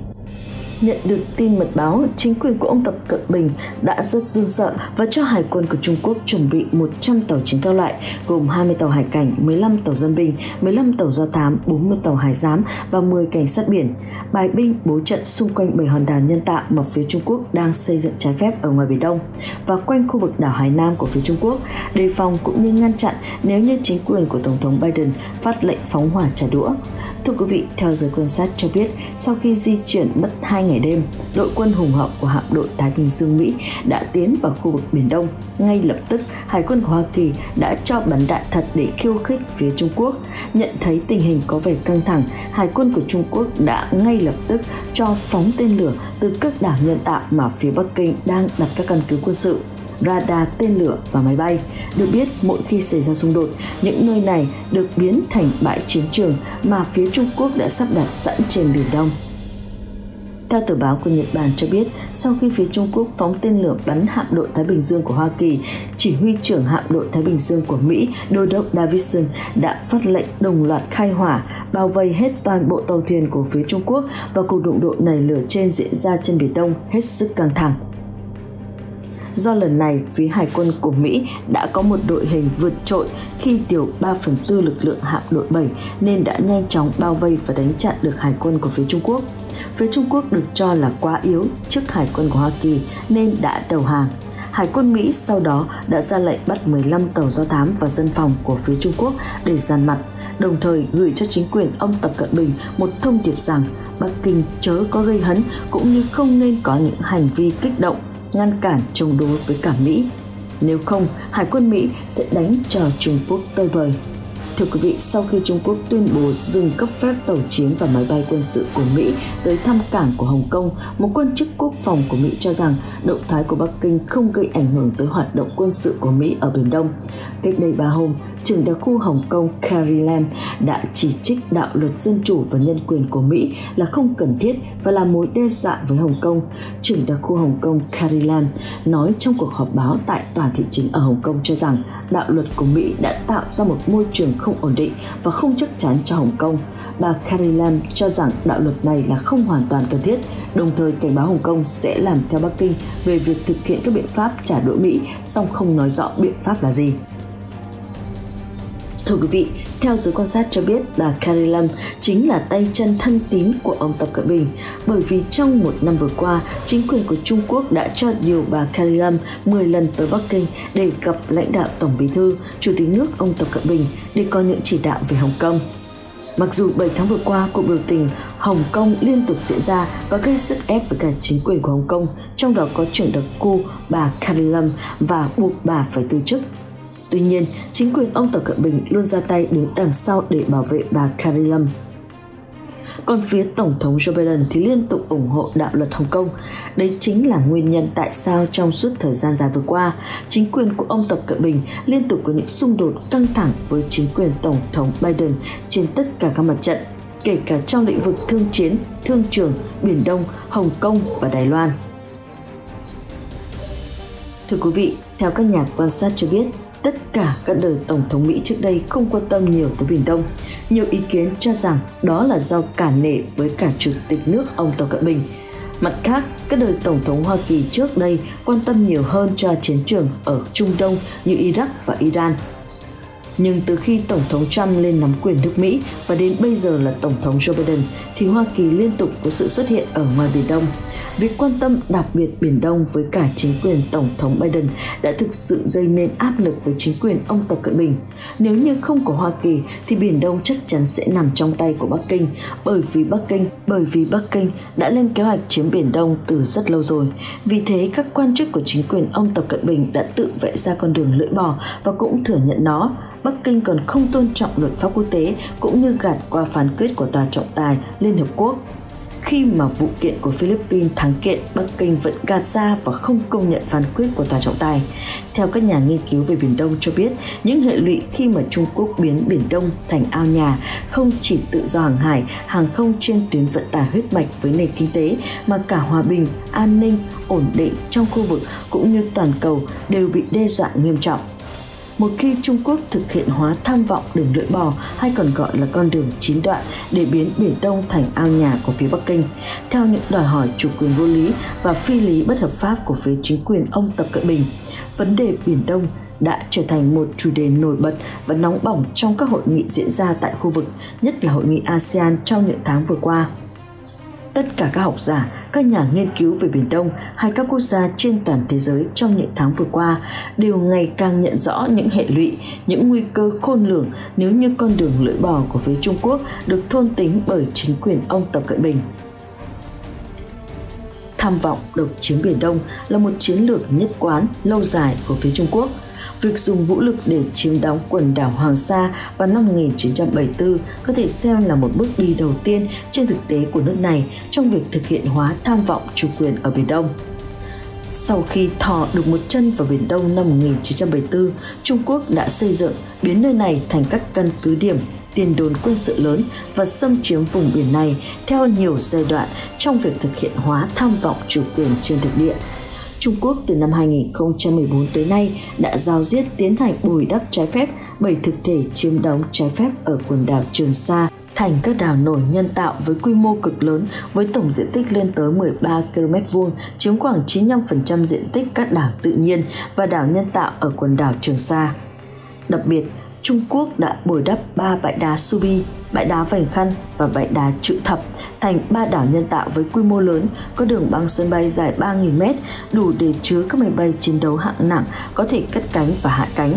Nhận được tin mật báo, chính quyền của ông Tập Cận Bình đã rất run sợ và cho Hải quân của Trung Quốc chuẩn bị 100 tàu chiến cao loại, gồm 20 tàu hải cảnh, 15 tàu dân binh, 15 tàu do thám, 40 tàu hải giám và 10 cảnh sát biển. Bài binh bố trận xung quanh 7 hòn đảo nhân tạo mà phía Trung Quốc đang xây dựng trái phép ở ngoài Biển Đông và quanh khu vực đảo Hải Nam của phía Trung Quốc, đề phòng cũng như ngăn chặn nếu như chính quyền của Tổng thống Biden phát lệnh phóng hỏa trả đũa. Thưa quý vị, theo giới quan sát cho biết, sau khi di chuyển mất 2 ngày đêm, đội quân hùng hậu của hạm đội Thái Bình Dương Mỹ đã tiến vào khu vực Biển Đông. Ngay lập tức, Hải quân của Hoa Kỳ đã cho bắn đạn thật để khiêu khích phía Trung Quốc. Nhận thấy tình hình có vẻ căng thẳng, Hải quân của Trung Quốc đã ngay lập tức cho phóng tên lửa từ các đảo nhân tạo mà phía Bắc Kinh đang đặt các căn cứ quân sự, radar, tên lửa và máy bay. Được biết, mỗi khi xảy ra xung đột, những nơi này được biến thành bãi chiến trường mà phía Trung Quốc đã sắp đặt sẵn trên Biển Đông. Theo tờ báo của Nhật Bản cho biết, sau khi phía Trung Quốc phóng tên lửa bắn hạm đội Thái Bình Dương của Hoa Kỳ, chỉ huy trưởng hạm đội Thái Bình Dương của Mỹ, Đô đốc Davidson đã phát lệnh đồng loạt khai hỏa, bao vây hết toàn bộ tàu thuyền của phía Trung Quốc và cuộc đụng độ nảy lửa trên diễn ra trên Biển Đông hết sức căng thẳng. Do lần này, phía Hải quân của Mỹ đã có một đội hình vượt trội khi điều 3/4 lực lượng hạm đội 7 nên đã nhanh chóng bao vây và đánh chặn được Hải quân của phía Trung Quốc. Phía Trung Quốc được cho là quá yếu trước Hải quân của Hoa Kỳ nên đã đầu hàng. Hải quân Mỹ sau đó đã ra lệnh bắt 15 tàu do thám và dân phòng của phía Trung Quốc để dàn mặt, đồng thời gửi cho chính quyền ông Tập Cận Bình một thông điệp rằng Bắc Kinh chớ có gây hấn cũng như không nên có những hành vi kích động, ngăn cản chống đối với cả Mỹ. Nếu không, Hải quân Mỹ sẽ đánh chờ Trung Quốc tơi bời. Thưa quý vị, sau khi Trung Quốc tuyên bố dừng cấp phép tàu chiến và máy bay quân sự của Mỹ tới thăm cảng của Hồng Kông, một quan chức quốc phòng của Mỹ cho rằng động thái của Bắc Kinh không gây ảnh hưởng tới hoạt động quân sự của Mỹ ở Biển Đông. Cách đây 3 hôm, trưởng đặc khu Hồng Kông Carrie Lam đã chỉ trích đạo luật dân chủ và nhân quyền của Mỹ là không cần thiết và là mối đe dọa với Hồng Kông. Trưởng đặc khu Hồng Kông Carrie Lam nói trong cuộc họp báo tại tòa thị chính ở Hồng Kông cho rằng đạo luật của Mỹ đã tạo ra một môi trường không ổn định và không chắc chắn cho Hồng Kông. Bà Carrie Lam cho rằng đạo luật này là không hoàn toàn cần thiết, đồng thời cảnh báo Hồng Kông sẽ làm theo Bắc Kinh về việc thực hiện các biện pháp trả đũa Mỹ, song không nói rõ biện pháp là gì. Thưa quý vị, theo giới quan sát cho biết, bà Carrie Lam chính là tay chân thân tín của ông Tập Cận Bình, bởi vì trong một năm vừa qua, chính quyền của Trung Quốc đã cho điều bà Carrie Lam 10 lần tới Bắc Kinh để gặp lãnh đạo Tổng Bí thư, Chủ tịch nước ông Tập Cận Bình để có những chỉ đạo về Hồng Kông. Mặc dù 7 tháng vừa qua, cuộc biểu tình Hồng Kông liên tục diễn ra và gây sức ép với cả chính quyền của Hồng Kông, trong đó có trưởng đặc khu bà Carrie Lam và buộc bà phải từ chức. Tuy nhiên, chính quyền ông Tập Cận Bình luôn ra tay đứng đằng sau để bảo vệ bà Carrie Lam. Còn phía Tổng thống Joe Biden thì liên tục ủng hộ đạo luật Hồng Kông. Đấy chính là nguyên nhân tại sao trong suốt thời gian dài vừa qua, chính quyền của ông Tập Cận Bình liên tục có những xung đột căng thẳng với chính quyền Tổng thống Biden trên tất cả các mặt trận, kể cả trong lĩnh vực thương chiến, thương trường, Biển Đông, Hồng Kông và Đài Loan. Thưa quý vị, theo các nhà quan sát cho biết, tất cả các đời Tổng thống Mỹ trước đây không quan tâm nhiều tới Biển Đông. Nhiều ý kiến cho rằng đó là do cả nể với cả Chủ tịch nước ông Tập Cận Bình. Mặt khác, các đời Tổng thống Hoa Kỳ trước đây quan tâm nhiều hơn cho chiến trường ở Trung Đông như Iraq và Iran. Nhưng từ khi Tổng thống Trump lên nắm quyền nước Mỹ và đến bây giờ là Tổng thống Joe Biden thì Hoa Kỳ liên tục có sự xuất hiện ở ngoài Biển Đông. Việc quan tâm đặc biệt Biển Đông với cả chính quyền Tổng thống Biden đã thực sự gây nên áp lực với chính quyền ông Tập Cận Bình. Nếu như không có Hoa Kỳ thì Biển Đông chắc chắn sẽ nằm trong tay của Bắc Kinh, bởi vì Bắc Kinh đã lên kế hoạch chiếm Biển Đông từ rất lâu rồi. Vì thế, các quan chức của chính quyền ông Tập Cận Bình đã tự vẽ ra con đường lưỡi bò và cũng thừa nhận nó. Bắc Kinh còn không tôn trọng luật pháp quốc tế cũng như gạt qua phán quyết của Tòa trọng tài Liên Hợp Quốc. Khi mà vụ kiện của Philippines thắng kiện, Bắc Kinh vẫn gạt ra và không công nhận phán quyết của Tòa trọng tài. Theo các nhà nghiên cứu về Biển Đông cho biết, những hệ lụy khi mà Trung Quốc biến Biển Đông thành ao nhà không chỉ tự do hàng hải, hàng không trên tuyến vận tải huyết mạch với nền kinh tế, mà cả hòa bình, an ninh, ổn định trong khu vực cũng như toàn cầu đều bị đe dọa nghiêm trọng. Một khi Trung Quốc thực hiện hóa tham vọng đường lưỡi bò hay còn gọi là con đường chín đoạn để biến Biển Đông thành ao nhà của phía Bắc Kinh, theo những đòi hỏi chủ quyền vô lý và phi lý bất hợp pháp của phía chính quyền ông Tập Cận Bình, vấn đề Biển Đông đã trở thành một chủ đề nổi bật và nóng bỏng trong các hội nghị diễn ra tại khu vực, nhất là hội nghị ASEAN trong những tháng vừa qua. Tất cả các học giả, các nhà nghiên cứu về Biển Đông hay các quốc gia trên toàn thế giới trong những tháng vừa qua đều ngày càng nhận rõ những hệ lụy, những nguy cơ khôn lường nếu như con đường lưỡi bò của phía Trung Quốc được thôn tính bởi chính quyền ông Tập Cận Bình. Tham vọng độc chiếm Biển Đông là một chiến lược nhất quán, lâu dài của phía Trung Quốc. Việc dùng vũ lực để chiếm đóng quần đảo Hoàng Sa vào năm 1974 có thể xem là một bước đi đầu tiên trên thực tế của nước này trong việc thực hiện hóa tham vọng chủ quyền ở Biển Đông. Sau khi thò được một chân vào Biển Đông năm 1974, Trung Quốc đã xây dựng, biến nơi này thành các căn cứ điểm, tiền đồn quân sự lớn và xâm chiếm vùng biển này theo nhiều giai đoạn trong việc thực hiện hóa tham vọng chủ quyền trên thực địa. Trung Quốc từ năm 2014 tới nay đã giao diết tiến hành bồi đắp trái phép 7 thực thể chiếm đóng trái phép ở quần đảo Trường Sa thành các đảo nổi nhân tạo với quy mô cực lớn với tổng diện tích lên tới 13 km2, chiếm khoảng 95% diện tích các đảo tự nhiên và đảo nhân tạo ở quần đảo Trường Sa. Đặc biệt, Trung Quốc đã bồi đắp 3 bãi đá Subi, bãi đá Vành Khăn và bãi đá Chữ Thập thành 3 đảo nhân tạo với quy mô lớn, có đường băng sân bay dài 3.000 m, đủ để chứa các máy bay chiến đấu hạng nặng có thể cất cánh và hạ cánh.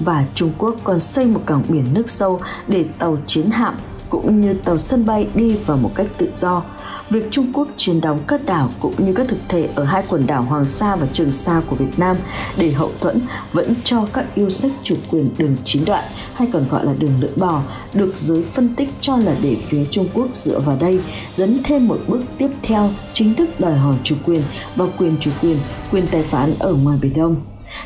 Và Trung Quốc còn xây một cảng biển nước sâu để tàu chiến hạm cũng như tàu sân bay đi vào một cách tự do. Việc Trung Quốc chiếm đóng các đảo cũng như các thực thể ở hai quần đảo Hoàng Sa và Trường Sa của Việt Nam để hậu thuẫn vẫn cho các yêu sách chủ quyền đường chín đoạn hay còn gọi là đường lưỡi bò được giới phân tích cho là để phía Trung Quốc dựa vào đây dẫn thêm một bước tiếp theo chính thức đòi hỏi chủ quyền và quyền tài phán ở ngoài Biển Đông.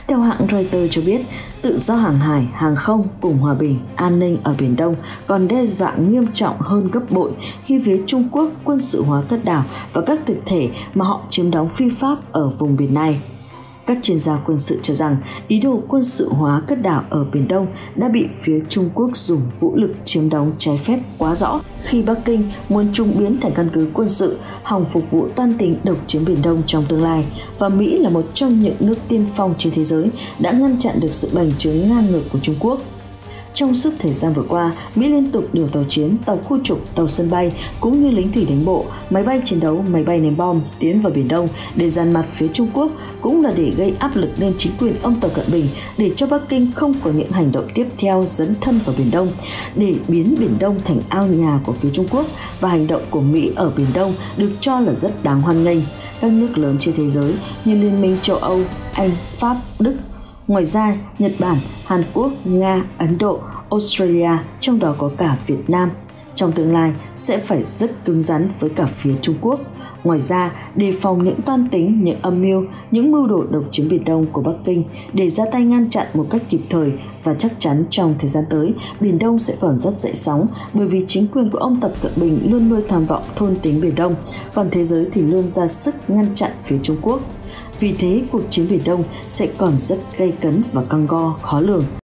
Theo hãng Reuters cho biết, tự do hàng hải, hàng không cùng hòa bình, an ninh ở Biển Đông còn đe dọa nghiêm trọng hơn gấp bội khi phía Trung Quốc quân sự hóa các đảo và các thực thể mà họ chiếm đóng phi pháp ở vùng biển này. Các chuyên gia quân sự cho rằng ý đồ quân sự hóa các đảo ở Biển Đông đã bị phía Trung Quốc dùng vũ lực chiếm đóng trái phép quá rõ khi Bắc Kinh muốn chúng biến thành căn cứ quân sự, hòng phục vụ toan tính độc chiếm Biển Đông trong tương lai. Và Mỹ là một trong những nước tiên phong trên thế giới đã ngăn chặn được sự bành trướng ngang ngược của Trung Quốc. Trong suốt thời gian vừa qua, Mỹ liên tục điều tàu chiến, tàu khu trục, tàu sân bay cũng như lính thủy đánh bộ, máy bay chiến đấu, máy bay ném bom tiến vào Biển Đông để dàn mặt phía Trung Quốc, cũng là để gây áp lực lên chính quyền ông Tập Cận Bình để cho Bắc Kinh không có những hành động tiếp theo dấn thân vào Biển Đông, để biến Biển Đông thành ao nhà của phía Trung Quốc, và hành động của Mỹ ở Biển Đông được cho là rất đáng hoan nghênh. Các nước lớn trên thế giới như Liên minh châu Âu, Anh, Pháp, Đức, ngoài ra, Nhật Bản, Hàn Quốc, Nga, Ấn Độ, Australia, trong đó có cả Việt Nam, trong tương lai sẽ phải rất cứng rắn với cả phía Trung Quốc. Ngoài ra, đề phòng những toan tính, những âm mưu, những mưu đồ độc chiếm Biển Đông của Bắc Kinh để ra tay ngăn chặn một cách kịp thời, và chắc chắn trong thời gian tới, Biển Đông sẽ còn rất dậy sóng bởi vì chính quyền của ông Tập Cận Bình luôn nuôi tham vọng thôn tính Biển Đông, còn thế giới thì luôn ra sức ngăn chặn phía Trung Quốc. Vì thế, cuộc chiến Biển Đông sẽ còn rất gay cấn và căng go, khó lường.